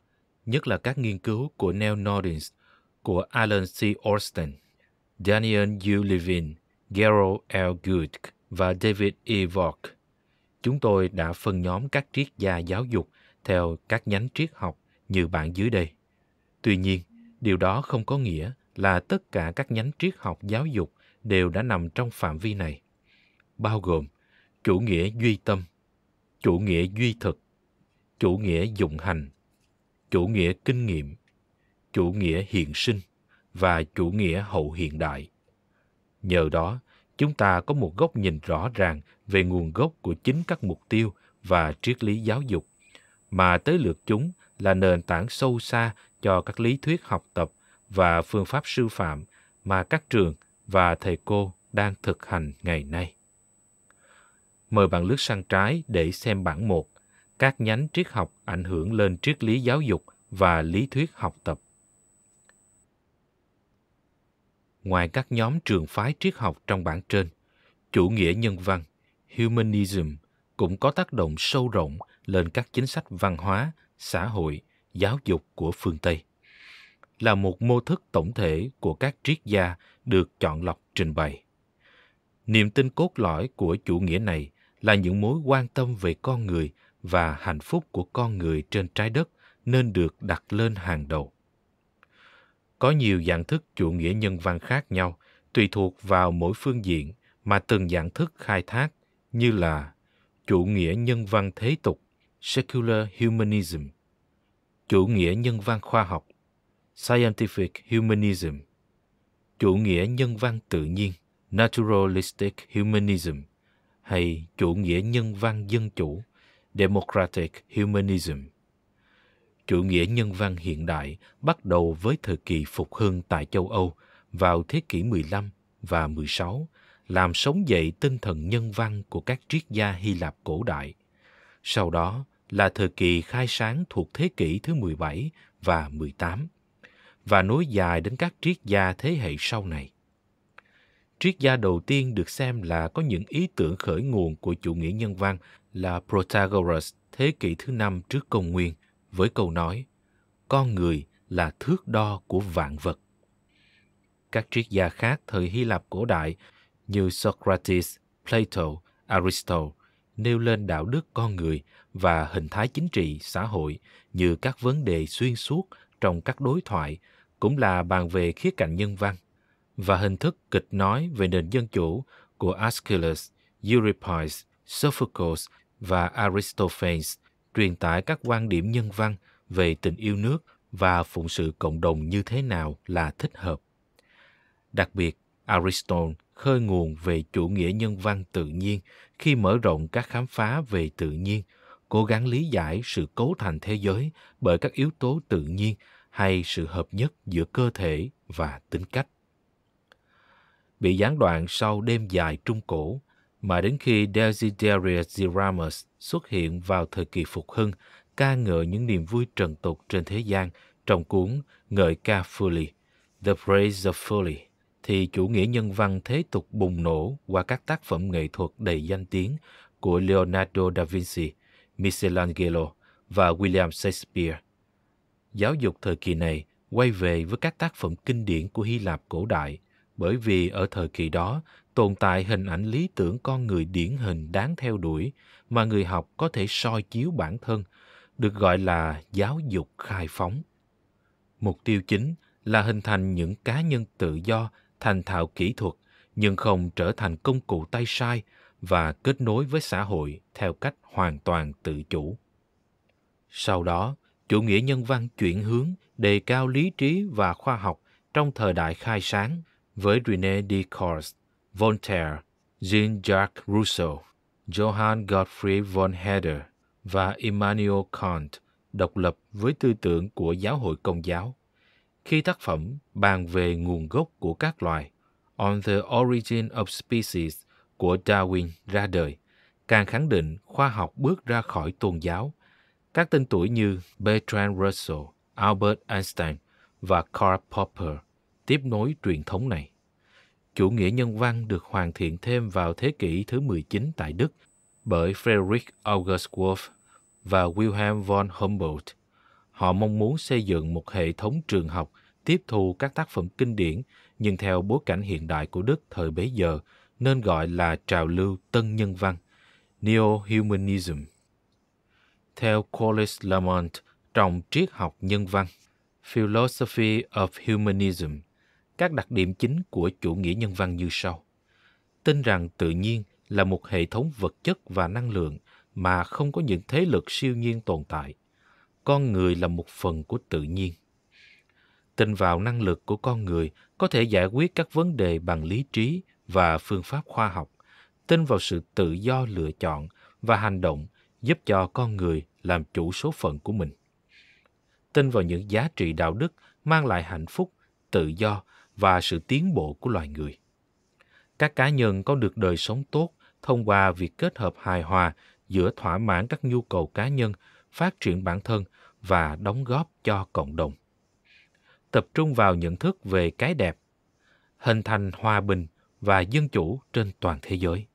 nhất là các nghiên cứu của Neil Nordens, của Alan C. Orsten, Daniel U. Levin, Gerald L. Good và David E. Vogt, chúng tôi đã phân nhóm các triết gia giáo dục theo các nhánh triết học như bản dưới đây. Tuy nhiên, điều đó không có nghĩa là tất cả các nhánh triết học giáo dục đều đã nằm trong phạm vi này, bao gồm chủ nghĩa duy tâm, chủ nghĩa duy thực, chủ nghĩa dụng hành, chủ nghĩa kinh nghiệm, chủ nghĩa hiện sinh và chủ nghĩa hậu hiện đại. Nhờ đó, chúng ta có một góc nhìn rõ ràng về nguồn gốc của chính các mục tiêu và triết lý giáo dục, mà tới lượt chúng là nền tảng sâu xa cho các lý thuyết học tập và phương pháp sư phạm mà các trường và thầy cô đang thực hành ngày nay. Mời bạn lướt sang trái để xem bảng một, các nhánh triết học ảnh hưởng lên triết lý giáo dục và lý thuyết học tập. Ngoài các nhóm trường phái triết học trong bảng trên, chủ nghĩa nhân văn, humanism, cũng có tác động sâu rộng lên các chính sách văn hóa, xã hội, giáo dục của phương Tây, là một mô thức tổng thể của các triết gia được chọn lọc trình bày. Niềm tin cốt lõi của chủ nghĩa này là những mối quan tâm về con người và hạnh phúc của con người trên trái đất nên được đặt lên hàng đầu. Có nhiều dạng thức chủ nghĩa nhân văn khác nhau, tùy thuộc vào mỗi phương diện mà từng dạng thức khai thác, như là chủ nghĩa nhân văn thế tục, secular humanism, chủ nghĩa nhân văn khoa học, scientific humanism, chủ nghĩa nhân văn tự nhiên, naturalistic humanism, hay chủ nghĩa nhân văn dân chủ, democratic humanism. Chủ nghĩa nhân văn hiện đại bắt đầu với thời kỳ phục hưng tại châu Âu vào thế kỷ mười lăm và mười sáu, làm sống dậy tinh thần nhân văn của các triết gia Hy Lạp cổ đại. Sau đó là thời kỳ khai sáng thuộc thế kỷ thứ mười bảy và mười tám, và nối dài đến các triết gia thế hệ sau này. Triết gia đầu tiên được xem là có những ý tưởng khởi nguồn của chủ nghĩa nhân văn là Protagoras thế kỷ thứ năm trước công nguyên, với câu nói, con người là thước đo của vạn vật. Các triết gia khác thời Hy Lạp cổ đại như Socrates, Plato, Aristotle nêu lên đạo đức con người và hình thái chính trị, xã hội như các vấn đề xuyên suốt trong các đối thoại, cũng là bàn về khía cạnh nhân văn, và hình thức kịch nói về nền dân chủ của Aeschylus, Euripides, Sophocles và Aristophanes truyền tải các quan điểm nhân văn về tình yêu nước và phụng sự cộng đồng như thế nào là thích hợp. Đặc biệt, Aristotle khơi nguồn về chủ nghĩa nhân văn tự nhiên khi mở rộng các khám phá về tự nhiên, cố gắng lý giải sự cấu thành thế giới bởi các yếu tố tự nhiên hay sự hợp nhất giữa cơ thể và tính cách. Bị gián đoạn sau đêm dài Trung Cổ, mà đến khi Desiderius Diramus xuất hiện vào thời kỳ Phục Hưng, ca ngợi những niềm vui trần tục trên thế gian trong cuốn Ngợi ca Folly, The Praise of Folly, thì chủ nghĩa nhân văn thế tục bùng nổ qua các tác phẩm nghệ thuật đầy danh tiếng của Leonardo da Vinci, Michelangelo và William Shakespeare. Giáo dục thời kỳ này quay về với các tác phẩm kinh điển của Hy Lạp cổ đại, bởi vì ở thời kỳ đó tồn tại hình ảnh lý tưởng con người điển hình đáng theo đuổi mà người học có thể soi chiếu bản thân, được gọi là giáo dục khai phóng. Mục tiêu chính là hình thành những cá nhân tự do, thành thạo kỹ thuật, nhưng không trở thành công cụ tay sai và kết nối với xã hội theo cách hoàn toàn tự chủ. Sau đó, chủ nghĩa nhân văn chuyển hướng đề cao lý trí và khoa học trong thời đại khai sáng với René Descartes, Voltaire, Jean-Jacques Rousseau, Johann Gottfried von Herder và Immanuel Kant độc lập với tư tưởng của giáo hội Công giáo. Khi tác phẩm bàn về nguồn gốc của các loài, On the Origin of Species của Darwin ra đời, càng khẳng định khoa học bước ra khỏi tôn giáo. Các tên tuổi như Bertrand Russell, Albert Einstein và Karl Popper tiếp nối truyền thống này. Chủ nghĩa nhân văn được hoàn thiện thêm vào thế kỷ thứ mười chín tại Đức bởi Friedrich August Wolff và Wilhelm von Humboldt. Họ mong muốn xây dựng một hệ thống trường học tiếp thu các tác phẩm kinh điển, nhưng theo bối cảnh hiện đại của Đức thời bấy giờ nên gọi là trào lưu tân nhân văn, Neo-Humanism. Theo Collis Lamont trong triết học nhân văn, Philosophy of Humanism, các đặc điểm chính của chủ nghĩa nhân văn như sau. Tin rằng tự nhiên là một hệ thống vật chất và năng lượng mà không có những thế lực siêu nhiên tồn tại. Con người là một phần của tự nhiên. Tin vào năng lực của con người có thể giải quyết các vấn đề bằng lý trí và phương pháp khoa học. Tin vào sự tự do lựa chọn và hành động giúp cho con người làm chủ số phận của mình. Tin vào những giá trị đạo đức mang lại hạnh phúc, tự do và sự tiến bộ của loài người. Các cá nhân có được đời sống tốt thông qua việc kết hợp hài hòa giữa thỏa mãn các nhu cầu cá nhân, phát triển bản thân và đóng góp cho cộng đồng. Tập trung vào nhận thức về cái đẹp, hình thành hòa bình và dân chủ trên toàn thế giới.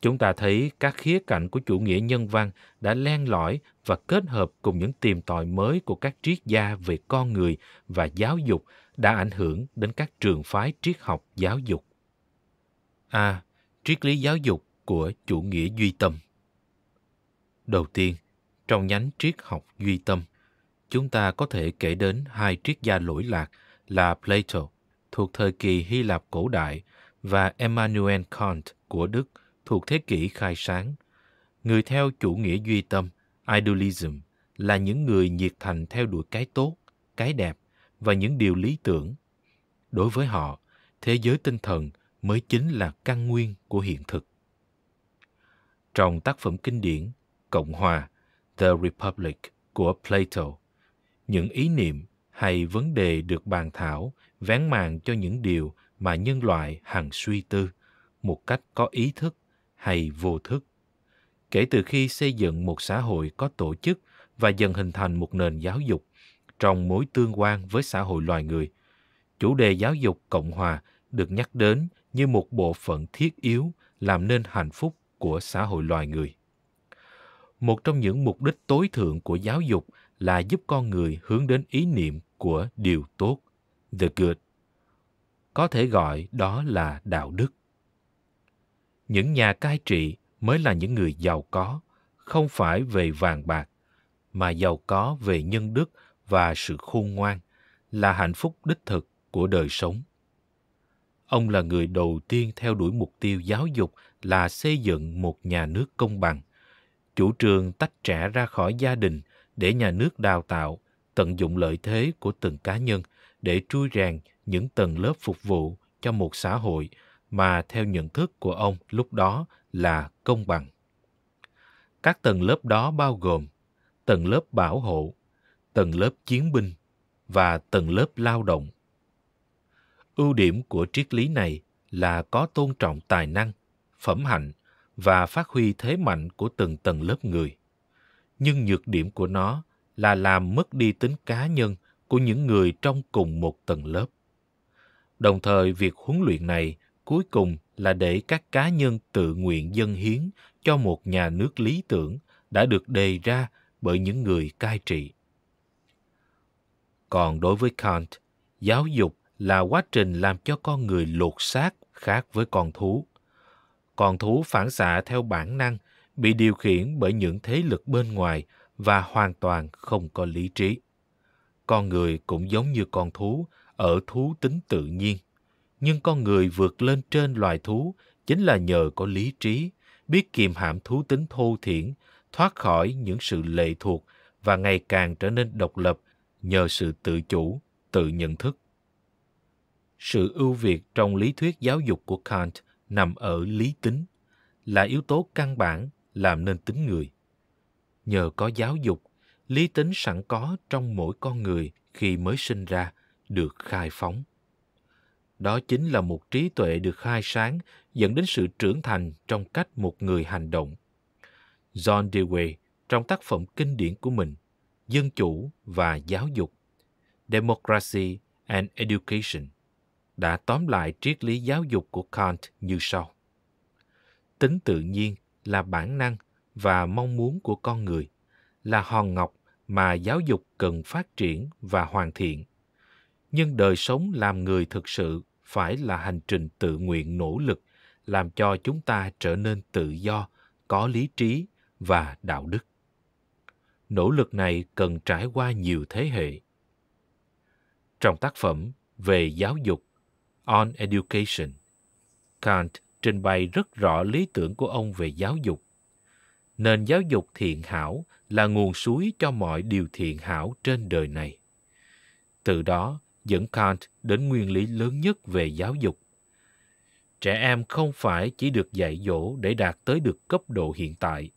Chúng ta thấy các khía cạnh của chủ nghĩa nhân văn đã len lỏi và kết hợp cùng những tìm tòi mới của các triết gia về con người và giáo dục đã ảnh hưởng đến các trường phái triết học giáo dục. A. Triết lý giáo dục của chủ nghĩa duy tâm. Đầu tiên, trong nhánh triết học duy tâm, chúng ta có thể kể đến hai triết gia lỗi lạc là Plato, thuộc thời kỳ Hy Lạp cổ đại, và Immanuel Kant của Đức, thuộc thế kỷ khai sáng. Người theo chủ nghĩa duy tâm, idealism, là những người nhiệt thành theo đuổi cái tốt, cái đẹp và những điều lý tưởng. Đối với họ, thế giới tinh thần mới chính là căn nguyên của hiện thực. Trong tác phẩm kinh điển Cộng hòa, The Republic của Plato, những ý niệm hay vấn đề được bàn thảo vén màn cho những điều mà nhân loại hằng suy tư một cách có ý thức hay vô thức. Kể từ khi xây dựng một xã hội có tổ chức và dần hình thành một nền giáo dục trong mối tương quan với xã hội loài người, chủ đề giáo dục Cộng hòa được nhắc đến như một bộ phận thiết yếu làm nên hạnh phúc của xã hội loài người. Một trong những mục đích tối thượng của giáo dục là giúp con người hướng đến ý niệm của điều tốt, the good. Có thể gọi đó là đạo đức. những nhà cai trị mới là những người giàu có, không phải về vàng bạc, mà giàu có về nhân đức và sự khôn ngoan, là hạnh phúc đích thực của đời sống. Ông là người đầu tiên theo đuổi mục tiêu giáo dục là xây dựng một nhà nước công bằng, chủ trương tách trẻ ra khỏi gia đình để nhà nước đào tạo, tận dụng lợi thế của từng cá nhân để trui rèn những tầng lớp phục vụ cho một xã hội mà theo nhận thức của ông lúc đó là công bằng. Các tầng lớp đó bao gồm tầng lớp bảo hộ, tầng lớp chiến binh và tầng lớp lao động. Ưu điểm của triết lý này là có tôn trọng tài năng, phẩm hạnh và phát huy thế mạnh của từng tầng lớp người. Nhưng nhược điểm của nó là làm mất đi tính cá nhân của những người trong cùng một tầng lớp. Đồng thời, việc huấn luyện này cuối cùng là để các cá nhân tự nguyện dâng hiến cho một nhà nước lý tưởng đã được đề ra bởi những người cai trị. Còn đối với Kant, giáo dục là quá trình làm cho con người lột xác khác với con thú. Con thú phản xạ theo bản năng, bị điều khiển bởi những thế lực bên ngoài và hoàn toàn không có lý trí. Con người cũng giống như con thú ở thú tính tự nhiên, nhưng con người vượt lên trên loài thú chính là nhờ có lý trí, biết kiềm hãm thú tính thô thiển, thoát khỏi những sự lệ thuộc và ngày càng trở nên độc lập nhờ sự tự chủ, tự nhận thức. Sự ưu việt trong lý thuyết giáo dục của Kant nằm ở lý tính, là yếu tố căn bản làm nên tính người. Nhờ có giáo dục, lý tính sẵn có trong mỗi con người khi mới sinh ra được khai phóng. Đó chính là một trí tuệ được khai sáng dẫn đến sự trưởng thành trong cách một người hành động. John Dewey trong tác phẩm kinh điển của mình, Dân chủ và giáo dục, Democracy and Education, đã tóm lại triết lý giáo dục của Kant như sau. Tính tự nhiên là bản năng và mong muốn của con người, là hòn ngọc mà giáo dục cần phát triển và hoàn thiện. Nhưng đời sống làm người thực sự phải là hành trình tự nguyện nỗ lực làm cho chúng ta trở nên tự do, có lý trí và đạo đức. Nỗ lực này cần trải qua nhiều thế hệ. Trong tác phẩm về giáo dục, On Education, Kant trình bày rất rõ lý tưởng của ông về giáo dục. Nền giáo dục thiện hảo là nguồn suối cho mọi điều thiện hảo trên đời này. Từ đó dẫn Kant đến nguyên lý lớn nhất về giáo dục. Trẻ em không phải chỉ được dạy dỗ để đạt tới được cấp độ hiện tại,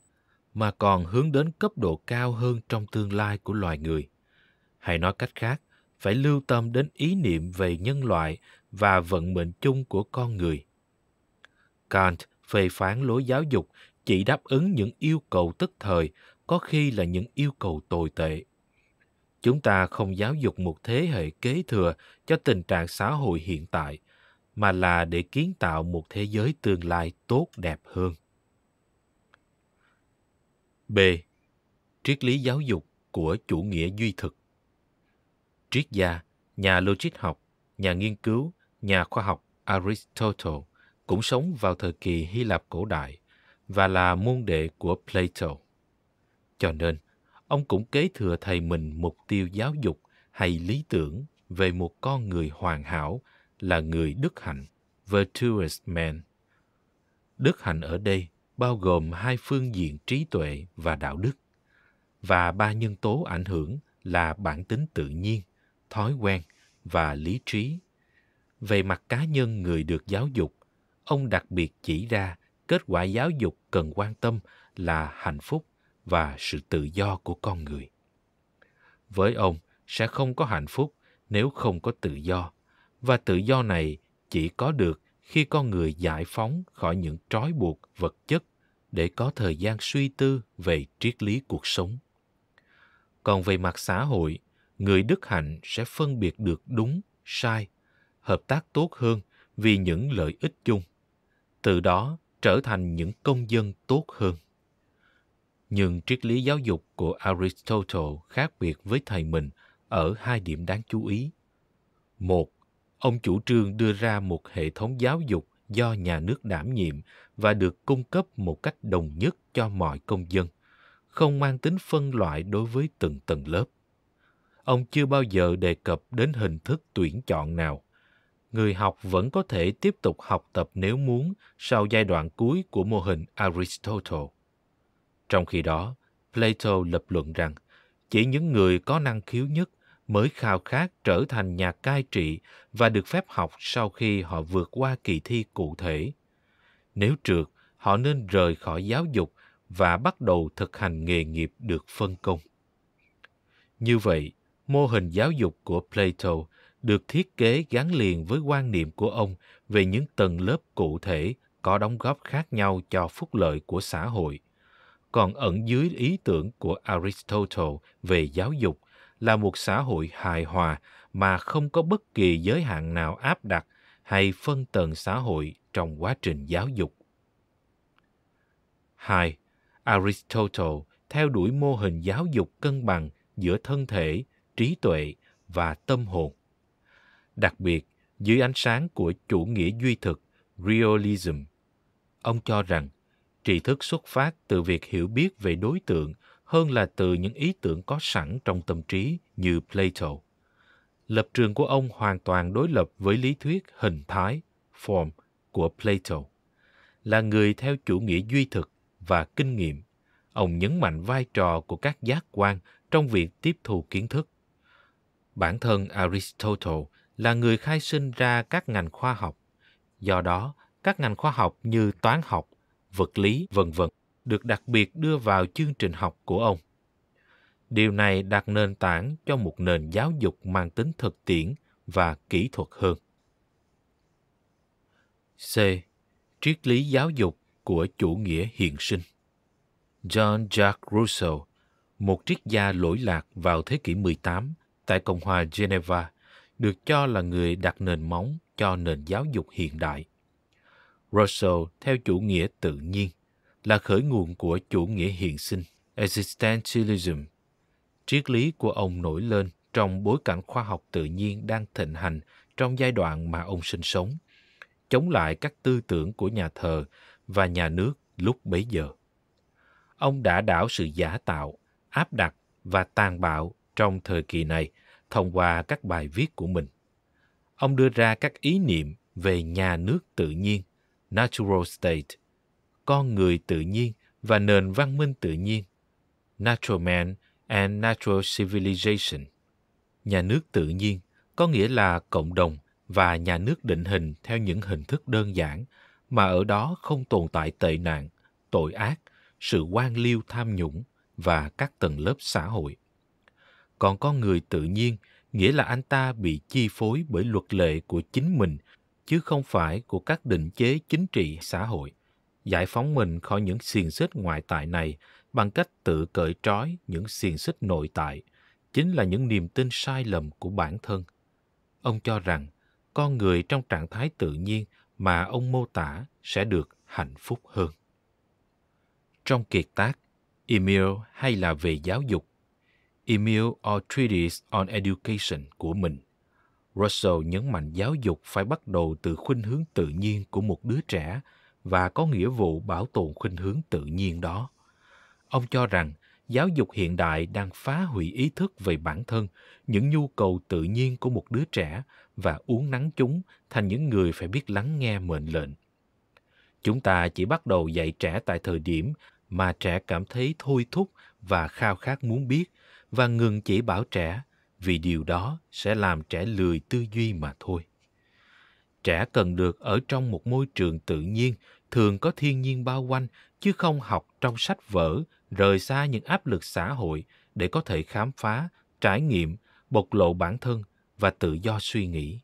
mà còn hướng đến cấp độ cao hơn trong tương lai của loài người. Hay nói cách khác, phải lưu tâm đến ý niệm về nhân loại và vận mệnh chung của con người. Kant phê phán lối giáo dục chỉ đáp ứng những yêu cầu tức thời, có khi là những yêu cầu tồi tệ. Chúng ta không giáo dục một thế hệ kế thừa cho tình trạng xã hội hiện tại, mà là để kiến tạo một thế giới tương lai tốt đẹp hơn. B. Triết lý giáo dục của chủ nghĩa duy thực. Triết gia, nhà logic học, nhà nghiên cứu, nhà khoa học Aristotle cũng sống vào thời kỳ Hy Lạp cổ đại và là môn đệ của Plato. Cho nên, ông cũng kế thừa thầy mình mục tiêu giáo dục hay lý tưởng về một con người hoàn hảo là người đức hạnh, virtuous man. Đức hạnh ở đây bao gồm hai phương diện trí tuệ và đạo đức, và ba nhân tố ảnh hưởng là bản tính tự nhiên, thói quen và lý trí. Về mặt cá nhân người được giáo dục, ông đặc biệt chỉ ra kết quả giáo dục cần quan tâm là hạnh phúc và sự tự do của con người. Với ông, sẽ không có hạnh phúc nếu không có tự do, và tự do này chỉ có được khi con người giải phóng khỏi những trói buộc vật chất để có thời gian suy tư về triết lý cuộc sống. Còn về mặt xã hội, người đức hạnh sẽ phân biệt được đúng, sai, hợp tác tốt hơn vì những lợi ích chung, từ đó trở thành những công dân tốt hơn. Nhưng triết lý giáo dục của Aristotle khác biệt với thầy mình ở hai điểm đáng chú ý. Một, ông chủ trương đưa ra một hệ thống giáo dục do nhà nước đảm nhiệm và được cung cấp một cách đồng nhất cho mọi công dân, không mang tính phân loại đối với từng tầng lớp. Ông chưa bao giờ đề cập đến hình thức tuyển chọn nào. Người học vẫn có thể tiếp tục học tập nếu muốn sau giai đoạn cuối của mô hình Aristotle. Trong khi đó, Plato lập luận rằng chỉ những người có năng khiếu nhất mới khao khát trở thành nhà cai trị và được phép học sau khi họ vượt qua kỳ thi cụ thể. Nếu trượt, họ nên rời khỏi giáo dục và bắt đầu thực hành nghề nghiệp được phân công. Như vậy, mô hình giáo dục của Plato được thiết kế gắn liền với quan niệm của ông về những tầng lớp cụ thể có đóng góp khác nhau cho phúc lợi của xã hội, còn ẩn dưới ý tưởng của Aristotle về giáo dục là một xã hội hài hòa mà không có bất kỳ giới hạn nào áp đặt hay phân tầng xã hội trong quá trình giáo dục. hai. Aristotle theo đuổi mô hình giáo dục cân bằng giữa thân thể, trí tuệ và tâm hồn. Đặc biệt, dưới ánh sáng của chủ nghĩa duy thực, realism, ông cho rằng tri thức xuất phát từ việc hiểu biết về đối tượng hơn là từ những ý tưởng có sẵn trong tâm trí như Plato. Lập trường của ông hoàn toàn đối lập với lý thuyết hình thái, form, của Plato. Là người theo chủ nghĩa duy thực và kinh nghiệm, ông nhấn mạnh vai trò của các giác quan trong việc tiếp thu kiến thức. Bản thân Aristotle là người khai sinh ra các ngành khoa học. Do đó, các ngành khoa học như toán học, vật lý, vân vân được đặc biệt đưa vào chương trình học của ông. Điều này đặt nền tảng cho một nền giáo dục mang tính thực tiễn và kỹ thuật hơn. C. Triết lý giáo dục của chủ nghĩa hiện sinh. Jean-Jacques Rousseau, một triết gia lỗi lạc vào thế kỷ mười tám tại Cộng hòa Geneva, được cho là người đặt nền móng cho nền giáo dục hiện đại. Rousseau theo chủ nghĩa tự nhiên là khởi nguồn của chủ nghĩa hiện sinh, existentialism. Triết lý của ông nổi lên trong bối cảnh khoa học tự nhiên đang thịnh hành trong giai đoạn mà ông sinh sống, chống lại các tư tưởng của nhà thờ và nhà nước lúc bấy giờ. Ông đã đảo sự giả tạo, áp đặt và tàn bạo trong thời kỳ này thông qua các bài viết của mình. Ông đưa ra các ý niệm về nhà nước tự nhiên, natural state, con người tự nhiên và nền văn minh tự nhiên, natural man and natural civilization. Nhà nước tự nhiên có nghĩa là cộng đồng và nhà nước định hình theo những hình thức đơn giản mà ở đó không tồn tại tệ nạn, tội ác, sự quan liêu tham nhũng và các tầng lớp xã hội. Còn con người tự nhiên nghĩa là anh ta bị chi phối bởi luật lệ của chính mình chứ không phải của các định chế chính trị xã hội. Giải phóng mình khỏi những xiềng xích ngoại tại này bằng cách tự cởi trói những xiềng xích nội tại chính là những niềm tin sai lầm của bản thân. Ông cho rằng con người trong trạng thái tự nhiên mà ông mô tả sẽ được hạnh phúc hơn. Trong kiệt tác Emile hay là về giáo dục, Emile or Treatise on Education của mình, Russell nhấn mạnh giáo dục phải bắt đầu từ khuynh hướng tự nhiên của một đứa trẻ và có nghĩa vụ bảo tồn khuynh hướng tự nhiên đó. Ông cho rằng giáo dục hiện đại đang phá hủy ý thức về bản thân, những nhu cầu tự nhiên của một đứa trẻ và uốn nắn chúng thành những người phải biết lắng nghe mệnh lệnh. Chúng ta chỉ bắt đầu dạy trẻ tại thời điểm mà trẻ cảm thấy thôi thúc và khao khát muốn biết và ngừng chỉ bảo trẻ vì điều đó sẽ làm trẻ lười tư duy mà thôi. Trẻ cần được ở trong một môi trường tự nhiên, thường có thiên nhiên bao quanh, chứ không học trong sách vở, rời xa những áp lực xã hội để có thể khám phá, trải nghiệm, bộc lộ bản thân và tự do suy nghĩ.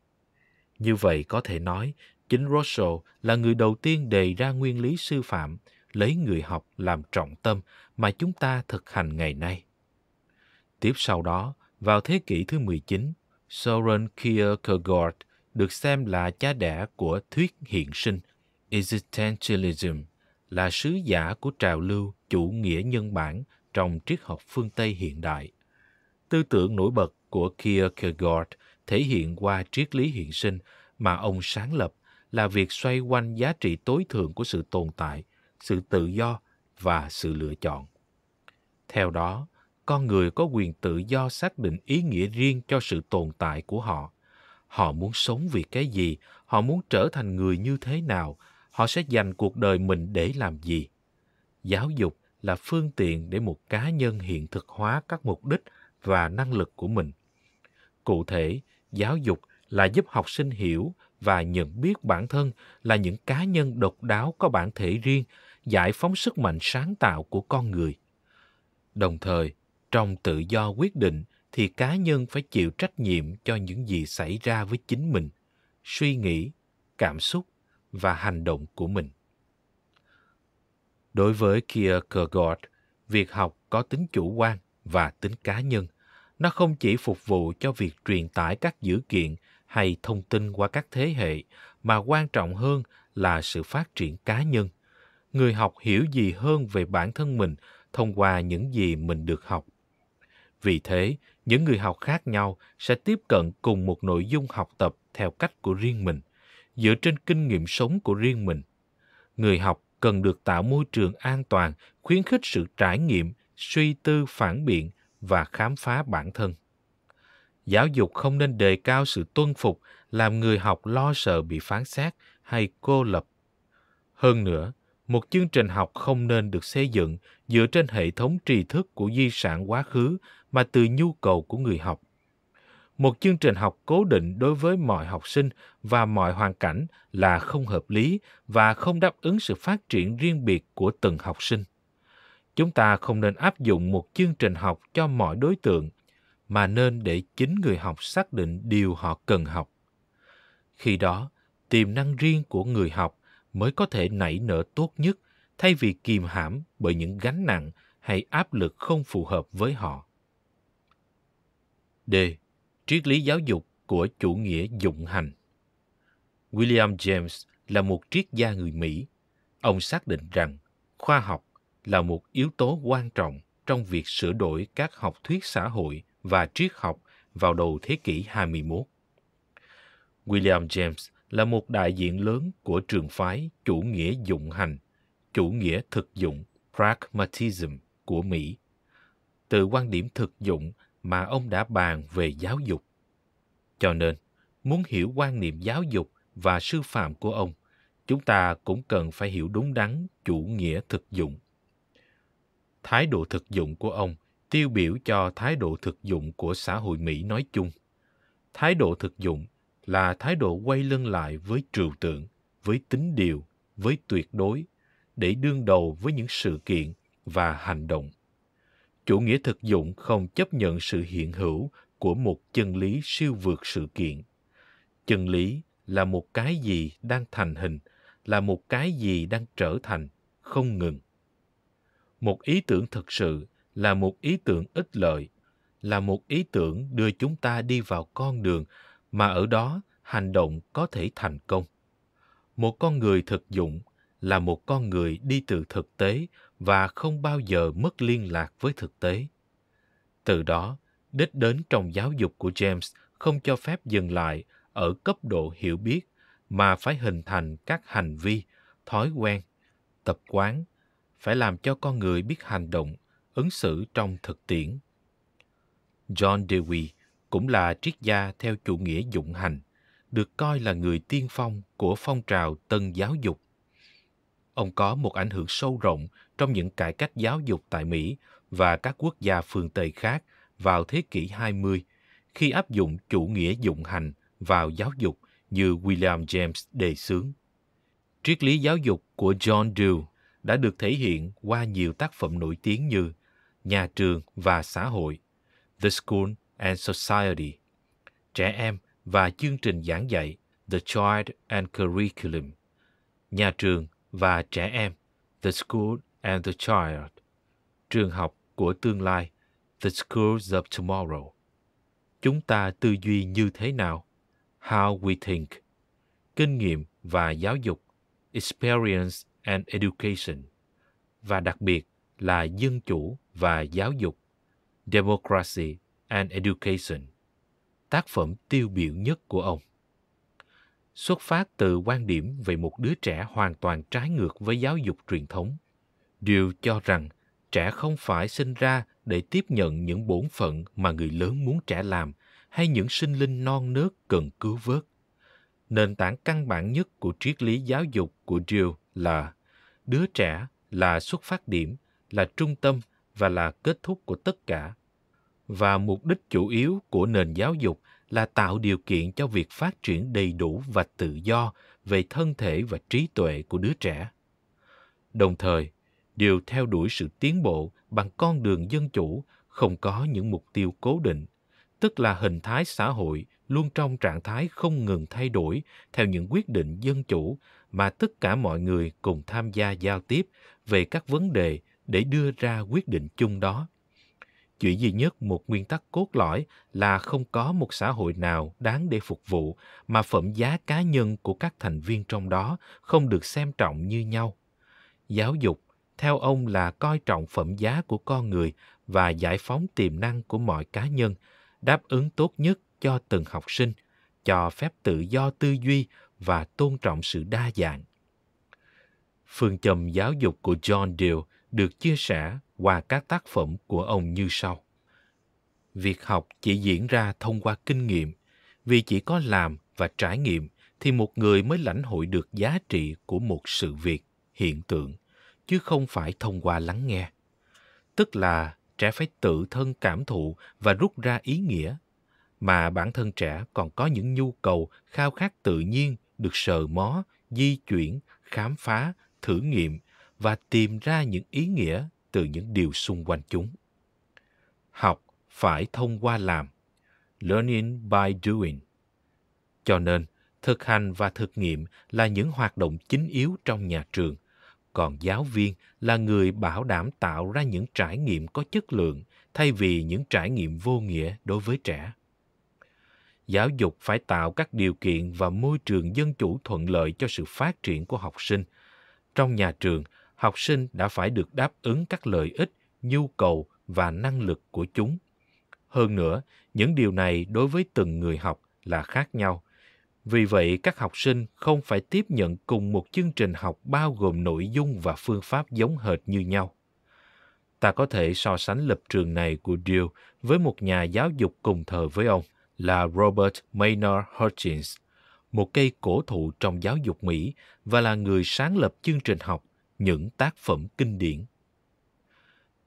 Như vậy có thể nói, chính Rousseau là người đầu tiên đề ra nguyên lý sư phạm, lấy người học làm trọng tâm mà chúng ta thực hành ngày nay. Tiếp sau đó, vào thế kỷ thứ mười chín, Soren Kierkegaard được xem là cha đẻ của thuyết hiện sinh, existentialism, là sứ giả của trào lưu chủ nghĩa nhân bản trong triết học phương Tây hiện đại. Tư tưởng nổi bật của Kierkegaard thể hiện qua triết lý hiện sinh mà ông sáng lập là việc xoay quanh giá trị tối thượng của sự tồn tại, sự tự do và sự lựa chọn. Theo đó, con người có quyền tự do xác định ý nghĩa riêng cho sự tồn tại của họ. Họ muốn sống vì cái gì, họ muốn trở thành người như thế nào, họ sẽ dành cuộc đời mình để làm gì. Giáo dục là phương tiện để một cá nhân hiện thực hóa các mục đích và năng lực của mình. Cụ thể, giáo dục là giúp học sinh hiểu và nhận biết bản thân là những cá nhân độc đáo có bản thể riêng, giải phóng sức mạnh sáng tạo của con người. Đồng thời, trong tự do quyết định thì cá nhân phải chịu trách nhiệm cho những gì xảy ra với chính mình, suy nghĩ, cảm xúc và hành động của mình. Đối với Kierkegaard, việc học có tính chủ quan và tính cá nhân. Nó không chỉ phục vụ cho việc truyền tải các dữ kiện hay thông tin qua các thế hệ, mà quan trọng hơn là sự phát triển cá nhân. Người học hiểu gì hơn về bản thân mình thông qua những gì mình được học. Vì thế, những người học khác nhau sẽ tiếp cận cùng một nội dung học tập theo cách của riêng mình, dựa trên kinh nghiệm sống của riêng mình. Người học cần được tạo môi trường an toàn, khuyến khích sự trải nghiệm, suy tư phản biện và khám phá bản thân. Giáo dục không nên đề cao sự tuân phục, làm người học lo sợ bị phán xét hay cô lập. Hơn nữa, một chương trình học không nên được xây dựng dựa trên hệ thống tri thức của di sản quá khứ mà từ nhu cầu của người học. Một chương trình học cố định đối với mọi học sinh và mọi hoàn cảnh là không hợp lý và không đáp ứng sự phát triển riêng biệt của từng học sinh. Chúng ta không nên áp dụng một chương trình học cho mọi đối tượng, mà nên để chính người học xác định điều họ cần học. Khi đó, tiềm năng riêng của người học mới có thể nảy nở tốt nhất, thay vì kìm hãm bởi những gánh nặng hay áp lực không phù hợp với họ. D. Triết lý giáo dục của chủ nghĩa dụng hành. William James là một triết gia người Mỹ. Ông xác định rằng khoa học là một yếu tố quan trọng trong việc sửa đổi các học thuyết xã hội và triết học vào đầu thế kỷ hai mươi mốt. William James là một đại diện lớn của trường phái chủ nghĩa dụng hành, chủ nghĩa thực dụng pragmatism của Mỹ, từ quan điểm thực dụng mà ông đã bàn về giáo dục. Cho nên, muốn hiểu quan niệm giáo dục và sư phạm của ông, chúng ta cũng cần phải hiểu đúng đắn chủ nghĩa thực dụng. Thái độ thực dụng của ông tiêu biểu cho thái độ thực dụng của xã hội Mỹ nói chung. Thái độ thực dụng là thái độ quay lưng lại với trừu tượng, với tính điều, với tuyệt đối, để đương đầu với những sự kiện và hành động. Chủ nghĩa thực dụng không chấp nhận sự hiện hữu của một chân lý siêu vượt sự kiện. Chân lý là một cái gì đang thành hình, là một cái gì đang trở thành, không ngừng. Một ý tưởng thực sự là một ý tưởng ích lợi, là một ý tưởng đưa chúng ta đi vào con đường mà ở đó hành động có thể thành công. Một con người thực dụng là một con người đi từ thực tế và không bao giờ mất liên lạc với thực tế. Từ đó, đích đến trong giáo dục của James không cho phép dừng lại ở cấp độ hiểu biết mà phải hình thành các hành vi, thói quen, tập quán, phải làm cho con người biết hành động, ứng xử trong thực tiễn. John Dewey cũng là triết gia theo chủ nghĩa dụng hành, được coi là người tiên phong của phong trào tân giáo dục. Ông có một ảnh hưởng sâu rộng trong những cải cách giáo dục tại Mỹ và các quốc gia phương Tây khác vào thế kỷ hai mươi, khi áp dụng chủ nghĩa dụng hành vào giáo dục như William James đề xướng. Triết lý giáo dục của John Dewey đã được thể hiện qua nhiều tác phẩm nổi tiếng như Nhà trường và xã hội, The School and Society, Trẻ em và chương trình giảng dạy, The Child and Curriculum, Nhà trường và trẻ em, The School and the Child, Trường học của tương lai, The Schools of Tomorrow, Chúng ta tư duy như thế nào, How we think, Kinh nghiệm và giáo dục, Experience and Education, và đặc biệt là dân chủ và giáo dục, Democracy and Education, tác phẩm tiêu biểu nhất của ông. xuất phát từ quan điểm về một đứa trẻ hoàn toàn trái ngược với giáo dục truyền thống. Điều cho rằng trẻ không phải sinh ra để tiếp nhận những bổn phận mà người lớn muốn trẻ làm hay những sinh linh non nớt cần cứu vớt. Nền tảng căn bản nhất của triết lý giáo dục của Dewey là đứa trẻ là xuất phát điểm, là trung tâm và là kết thúc của tất cả. Và mục đích chủ yếu của nền giáo dục là tạo điều kiện cho việc phát triển đầy đủ và tự do về thân thể và trí tuệ của đứa trẻ. Đồng thời, Dewey theo đuổi sự tiến bộ bằng con đường dân chủ, không có những mục tiêu cố định, tức là hình thái xã hội luôn trong trạng thái không ngừng thay đổi theo những quyết định dân chủ mà tất cả mọi người cùng tham gia giao tiếp về các vấn đề để đưa ra quyết định chung đó. Chỉ duy nhất một nguyên tắc cốt lõi là không có một xã hội nào đáng để phục vụ mà phẩm giá cá nhân của các thành viên trong đó không được xem trọng như nhau. Giáo dục, theo ông, là coi trọng phẩm giá của con người và giải phóng tiềm năng của mọi cá nhân, đáp ứng tốt nhất cho từng học sinh, cho phép tự do tư duy và tôn trọng sự đa dạng. Phương châm giáo dục của John Dewey được chia sẻ qua các tác phẩm của ông như sau. Việc học chỉ diễn ra thông qua kinh nghiệm, vì chỉ có làm và trải nghiệm thì một người mới lãnh hội được giá trị của một sự việc, hiện tượng, chứ không phải thông qua lắng nghe. Tức là trẻ phải tự thân cảm thụ và rút ra ý nghĩa, mà bản thân trẻ còn có những nhu cầu khao khát tự nhiên được sờ mó, di chuyển, khám phá, thử nghiệm và tìm ra những ý nghĩa từ những điều xung quanh chúng. Học phải thông qua làm, learning by doing. Cho nên, thực hành và thực nghiệm là những hoạt động chính yếu trong nhà trường, còn giáo viên là người bảo đảm tạo ra những trải nghiệm có chất lượng thay vì những trải nghiệm vô nghĩa đối với trẻ. Giáo dục phải tạo các điều kiện và môi trường dân chủ thuận lợi cho sự phát triển của học sinh. Trong nhà trường, học sinh đã phải được đáp ứng các lợi ích, nhu cầu và năng lực của chúng. Hơn nữa, những điều này đối với từng người học là khác nhau. Vì vậy, các học sinh không phải tiếp nhận cùng một chương trình học bao gồm nội dung và phương pháp giống hệt như nhau. Ta có thể so sánh lập trường này của Dewey với một nhà giáo dục cùng thời với ông là Robert Maynard Hutchins, một cây cổ thụ trong giáo dục Mỹ và là người sáng lập chương trình học, những tác phẩm kinh điển.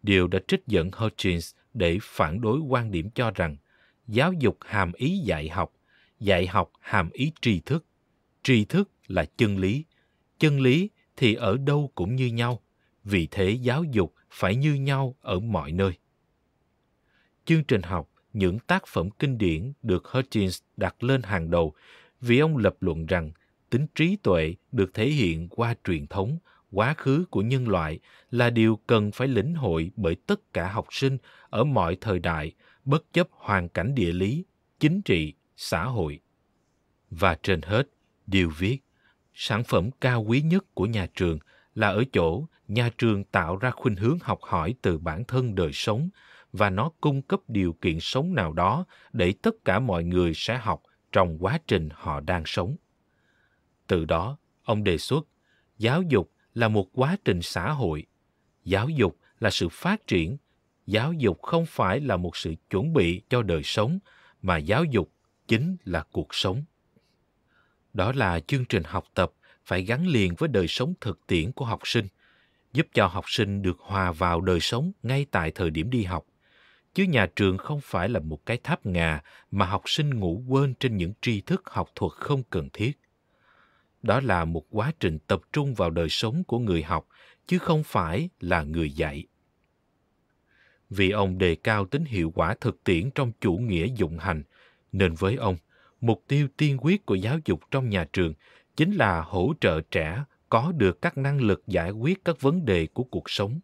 Điều đã trích dẫn Hutchins để phản đối quan điểm cho rằng giáo dục hàm ý dạy học, dạy học hàm ý tri thức, tri thức là chân lý, chân lý thì ở đâu cũng như nhau, vì thế giáo dục phải như nhau ở mọi nơi. Chương trình học, những tác phẩm kinh điển được Hutchins đặt lên hàng đầu vì ông lập luận rằng tính trí tuệ được thể hiện qua truyền thống, quá khứ của nhân loại là điều cần phải lĩnh hội bởi tất cả học sinh ở mọi thời đại, bất chấp hoàn cảnh địa lý, chính trị, xã hội. Và trên hết, Dewey viết, sản phẩm cao quý nhất của nhà trường là ở chỗ nhà trường tạo ra khuynh hướng học hỏi từ bản thân đời sống và nó cung cấp điều kiện sống nào đó để tất cả mọi người sẽ học trong quá trình họ đang sống. Từ đó, ông đề xuất, giáo dục là một quá trình xã hội, giáo dục là sự phát triển, giáo dục không phải là một sự chuẩn bị cho đời sống, mà giáo dục chính là cuộc sống. Đó là chương trình học tập phải gắn liền với đời sống thực tiễn của học sinh, giúp cho học sinh được hòa vào đời sống ngay tại thời điểm đi học, chứ nhà trường không phải là một cái tháp ngà mà học sinh ngủ quên trên những tri thức học thuật không cần thiết. Đó là một quá trình tập trung vào đời sống của người học, chứ không phải là người dạy. Vì ông đề cao tính hiệu quả thực tiễn trong chủ nghĩa dụng hành, nên với ông, mục tiêu tiên quyết của giáo dục trong nhà trường chính là hỗ trợ trẻ có được các năng lực giải quyết các vấn đề của cuộc sống.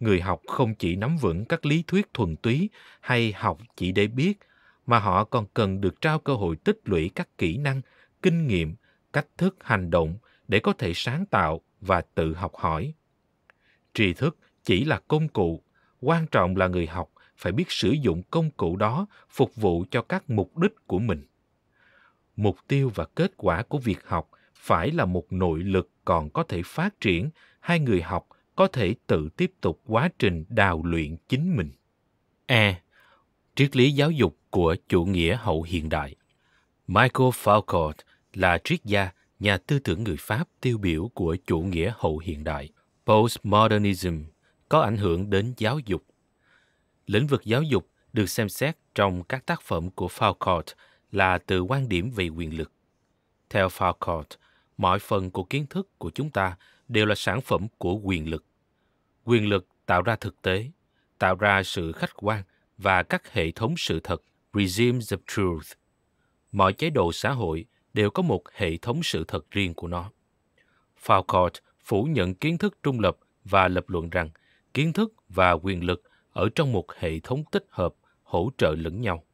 Người học không chỉ nắm vững các lý thuyết thuần túy hay học chỉ để biết, mà họ còn cần được trao cơ hội tích lũy các kỹ năng, kinh nghiệm, cách thức hành động để có thể sáng tạo và tự học hỏi. Tri thức chỉ là công cụ, quan trọng là người học phải biết sử dụng công cụ đó phục vụ cho các mục đích của mình. mục tiêu và kết quả của việc học phải là một nội lực còn có thể phát triển hay người học có thể tự tiếp tục quá trình đào luyện chính mình. E. Triết lý giáo dục của chủ nghĩa hậu hiện đại. Michel Foucault là triết gia, nhà tư tưởng người Pháp tiêu biểu của chủ nghĩa hậu hiện đại, postmodernism, có ảnh hưởng đến giáo dục. Lĩnh vực giáo dục được xem xét trong các tác phẩm của Foucault là từ quan điểm về quyền lực. Theo Foucault, mọi phần của kiến thức của chúng ta đều là sản phẩm của quyền lực. Quyền lực tạo ra thực tế, tạo ra sự khách quan và các hệ thống sự thật, regimes of truth. Mọi chế độ xã hội đều có một hệ thống sự thật riêng của nó. Foucault phủ nhận kiến thức trung lập và lập luận rằng kiến thức và quyền lực ở trong một hệ thống tích hợp hỗ trợ lẫn nhau.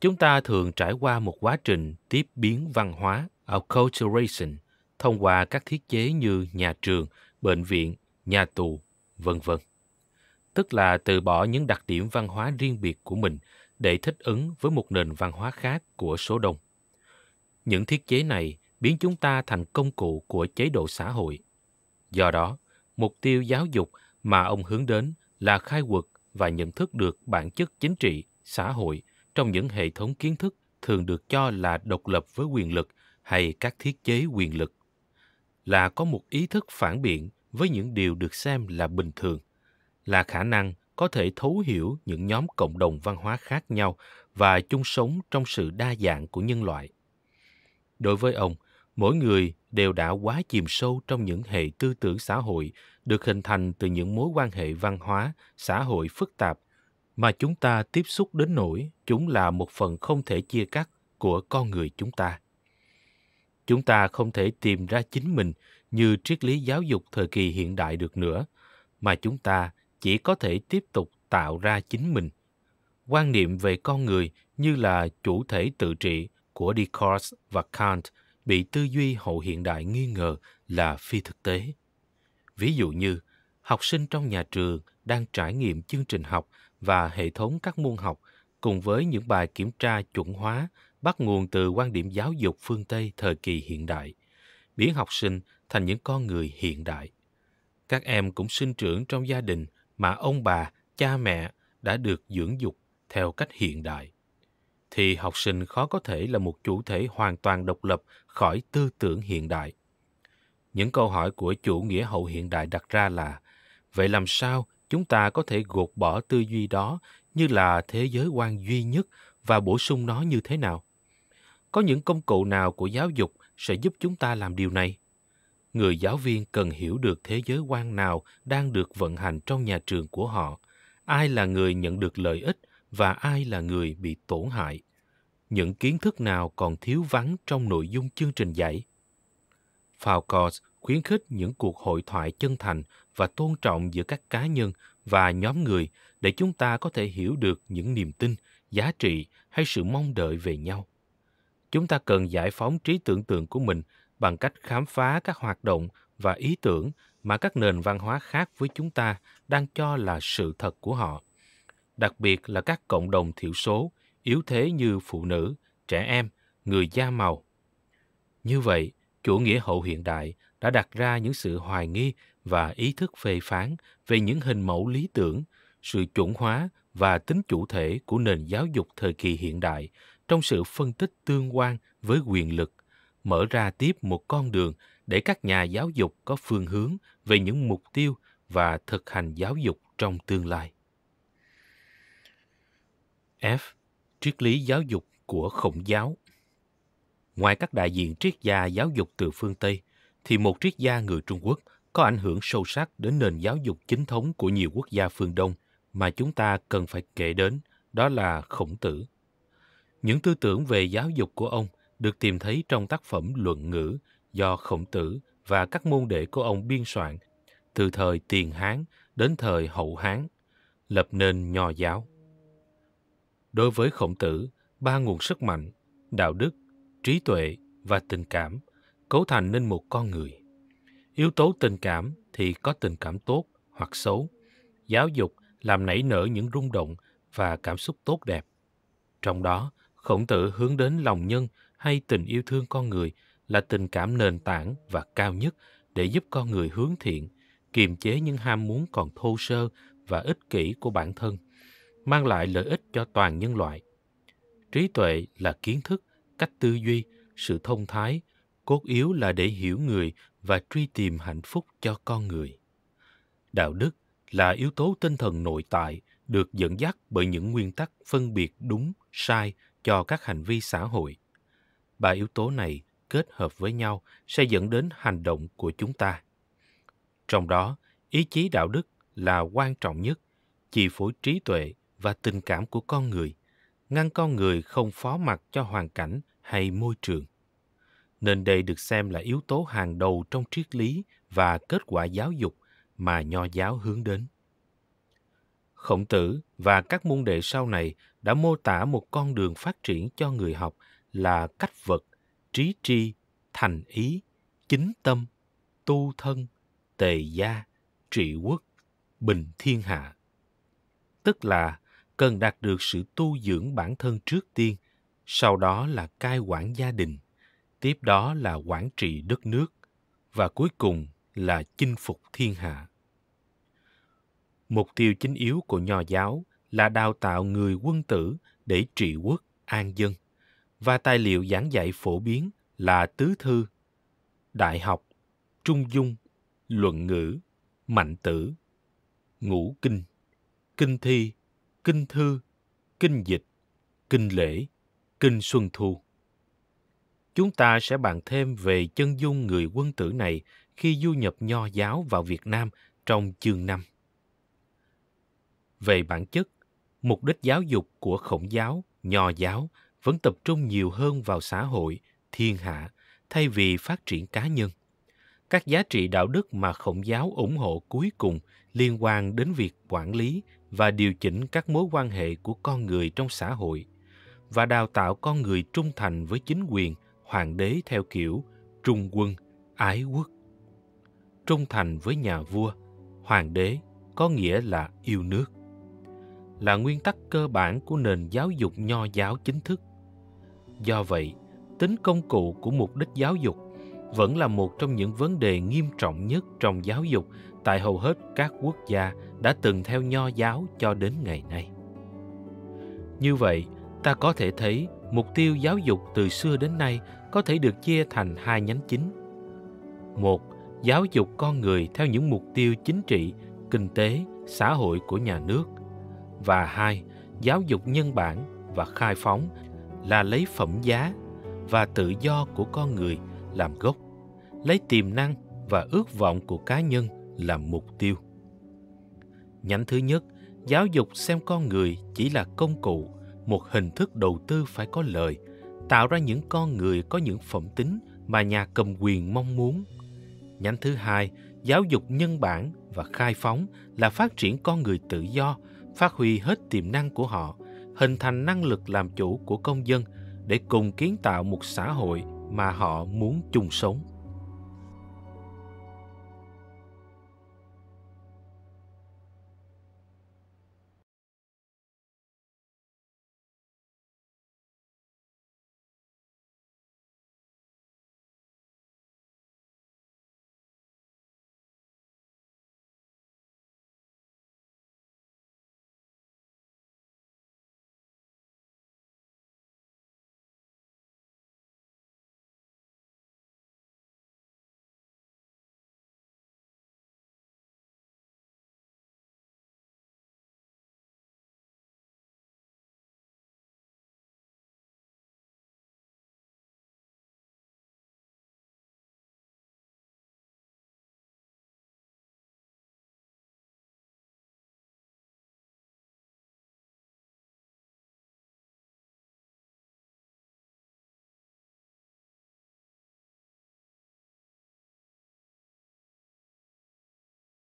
Chúng ta thường trải qua một quá trình tiếp biến văn hóa, acculturation, thông qua các thiết chế như nhà trường, bệnh viện, nhà tù, vân vân. Tức là từ bỏ những đặc điểm văn hóa riêng biệt của mình để thích ứng với một nền văn hóa khác của số đông. Những thiết chế này biến chúng ta thành công cụ của chế độ xã hội. Do đó, mục tiêu giáo dục mà ông hướng đến là khai quật và nhận thức được bản chất chính trị, xã hội trong những hệ thống kiến thức thường được cho là độc lập với quyền lực hay các thiết chế quyền lực, là có một ý thức phản biện với những điều được xem là bình thường, là khả năng có thể thấu hiểu những nhóm cộng đồng văn hóa khác nhau và chung sống trong sự đa dạng của nhân loại. Đối với ông, mỗi người đều đã quá chìm sâu trong những hệ tư tưởng xã hội được hình thành từ những mối quan hệ văn hóa, xã hội phức tạp mà chúng ta tiếp xúc đến nỗi chúng là một phần không thể chia cắt của con người chúng ta. Chúng ta không thể tìm ra chính mình như triết lý giáo dục thời kỳ hiện đại được nữa, mà chúng ta chỉ có thể tiếp tục tạo ra chính mình. Quan niệm về con người như là chủ thể tự trị của Descartes và Kant bị tư duy hậu hiện đại nghi ngờ là phi thực tế. Ví dụ như, học sinh trong nhà trường đang trải nghiệm chương trình học và hệ thống các môn học cùng với những bài kiểm tra chuẩn hóa bắt nguồn từ quan điểm giáo dục phương Tây thời kỳ hiện đại, biến học sinh thành những con người hiện đại. Các em cũng sinh trưởng trong gia đình mà ông bà, cha mẹ đã được dưỡng dục theo cách hiện đại, thì học sinh khó có thể là một chủ thể hoàn toàn độc lập khỏi tư tưởng hiện đại. Những câu hỏi của chủ nghĩa hậu hiện đại đặt ra là, vậy làm sao chúng ta có thể gột bỏ tư duy đó như là thế giới quan duy nhất và bổ sung nó như thế nào? Có những công cụ nào của giáo dục sẽ giúp chúng ta làm điều này? Người giáo viên cần hiểu được thế giới quan nào đang được vận hành trong nhà trường của họ, ai là người nhận được lợi ích và ai là người bị tổn hại, những kiến thức nào còn thiếu vắng trong nội dung chương trình dạy. Foucault khuyến khích những cuộc hội thoại chân thành và tôn trọng giữa các cá nhân và nhóm người để chúng ta có thể hiểu được những niềm tin, giá trị hay sự mong đợi về nhau. Chúng ta cần giải phóng trí tưởng tượng của mình bằng cách khám phá các hoạt động và ý tưởng mà các nền văn hóa khác với chúng ta đang cho là sự thật của họ, đặc biệt là các cộng đồng thiểu số, yếu thế như phụ nữ, trẻ em, người da màu. Như vậy, chủ nghĩa hậu hiện đại đã đặt ra những sự hoài nghi và ý thức phê phán về những hình mẫu lý tưởng, sự chuẩn hóa và tính chủ thể của nền giáo dục thời kỳ hiện đại trong sự phân tích tương quan với quyền lực, mở ra tiếp một con đường để các nhà giáo dục có phương hướng về những mục tiêu và thực hành giáo dục trong tương lai. F. Triết lý giáo dục của Khổng giáo. Ngoài các đại diện triết gia giáo dục từ phương Tây, thì một triết gia người Trung Quốc có ảnh hưởng sâu sắc đến nền giáo dục chính thống của nhiều quốc gia phương Đông mà chúng ta cần phải kể đến, đó là Khổng Tử. Những tư tưởng về giáo dục của ông được tìm thấy trong tác phẩm Luận ngữ do Khổng Tử và các môn đệ của ông biên soạn từ thời Tiền Hán đến thời Hậu Hán, lập nên Nho giáo. Đối với Khổng Tử, ba nguồn sức mạnh, đạo đức, trí tuệ và tình cảm cấu thành nên một con người. Yếu tố tình cảm thì có tình cảm tốt hoặc xấu. Giáo dục làm nảy nở những rung động và cảm xúc tốt đẹp. Trong đó, Khổng Tử hướng đến lòng nhân hay tình yêu thương con người là tình cảm nền tảng và cao nhất để giúp con người hướng thiện, kiềm chế những ham muốn còn thô sơ và ích kỷ của bản thân, mang lại lợi ích cho toàn nhân loại. Trí tuệ là kiến thức, cách tư duy, sự thông thái, cốt yếu là để hiểu người và truy tìm hạnh phúc cho con người. Đạo đức là yếu tố tinh thần nội tại được dẫn dắt bởi những nguyên tắc phân biệt đúng, sai cho các hành vi xã hội. Ba yếu tố này kết hợp với nhau sẽ dẫn đến hành động của chúng ta. Trong đó, ý chí đạo đức là quan trọng nhất, chi phối trí tuệ và tình cảm của con người, ngăn con người không phó mặc cho hoàn cảnh hay môi trường. Nên đây được xem là yếu tố hàng đầu trong triết lý và kết quả giáo dục mà Nho giáo hướng đến. Khổng Tử và các môn đệ sau này đã mô tả một con đường phát triển cho người học là cách vật, trí tri, thành ý, chính tâm, tu thân, tề gia, trị quốc, bình thiên hạ. Tức là cần đạt được sự tu dưỡng bản thân trước tiên, sau đó là cai quản gia đình, tiếp đó là quản trị đất nước, và cuối cùng là chinh phục thiên hạ. Mục tiêu chính yếu của Nho giáo là đào tạo người quân tử để trị quốc, an dân, và tài liệu giảng dạy phổ biến là Tứ Thư, Đại học, Trung Dung, Luận Ngữ, Mạnh Tử, Ngũ Kinh, Kinh Thi, Kinh Thư, Kinh Dịch, Kinh Lễ, Kinh Xuân Thu. Chúng ta sẽ bàn thêm về chân dung người quân tử này khi du nhập Nho giáo vào Việt Nam trong chương năm. Về bản chất, mục đích giáo dục của Khổng giáo, Nho giáo vẫn tập trung nhiều hơn vào xã hội, thiên hạ, thay vì phát triển cá nhân. Các giá trị đạo đức mà Khổng giáo ủng hộ cuối cùng liên quan đến việc quản lý và điều chỉnh các mối quan hệ của con người trong xã hội, và đào tạo con người trung thành với chính quyền, hoàng đế theo kiểu trung quân, ái quốc. Trung thành với nhà vua, hoàng đế có nghĩa là yêu nước, là nguyên tắc cơ bản của nền giáo dục Nho giáo chính thức. Do vậy, tính công cụ của mục đích giáo dục vẫn là một trong những vấn đề nghiêm trọng nhất trong giáo dục tại hầu hết các quốc gia đã từng theo Nho giáo cho đến ngày nay. Như vậy, ta có thể thấy mục tiêu giáo dục từ xưa đến nay có thể được chia thành hai nhánh chính. Một, giáo dục con người theo những mục tiêu chính trị, kinh tế, xã hội của nhà nước. Và hai, giáo dục nhân bản và khai phóng là lấy phẩm giá và tự do của con người làm gốc, lấy tiềm năng và ước vọng của cá nhân làm mục tiêu. Nhánh thứ nhất, giáo dục xem con người chỉ là công cụ, một hình thức đầu tư phải có lợi, tạo ra những con người có những phẩm tính mà nhà cầm quyền mong muốn. Nhánh thứ hai, giáo dục nhân bản và khai phóng là phát triển con người tự do, phát huy hết tiềm năng của họ, hình thành năng lực làm chủ của công dân để cùng kiến tạo một xã hội mà họ muốn chung sống.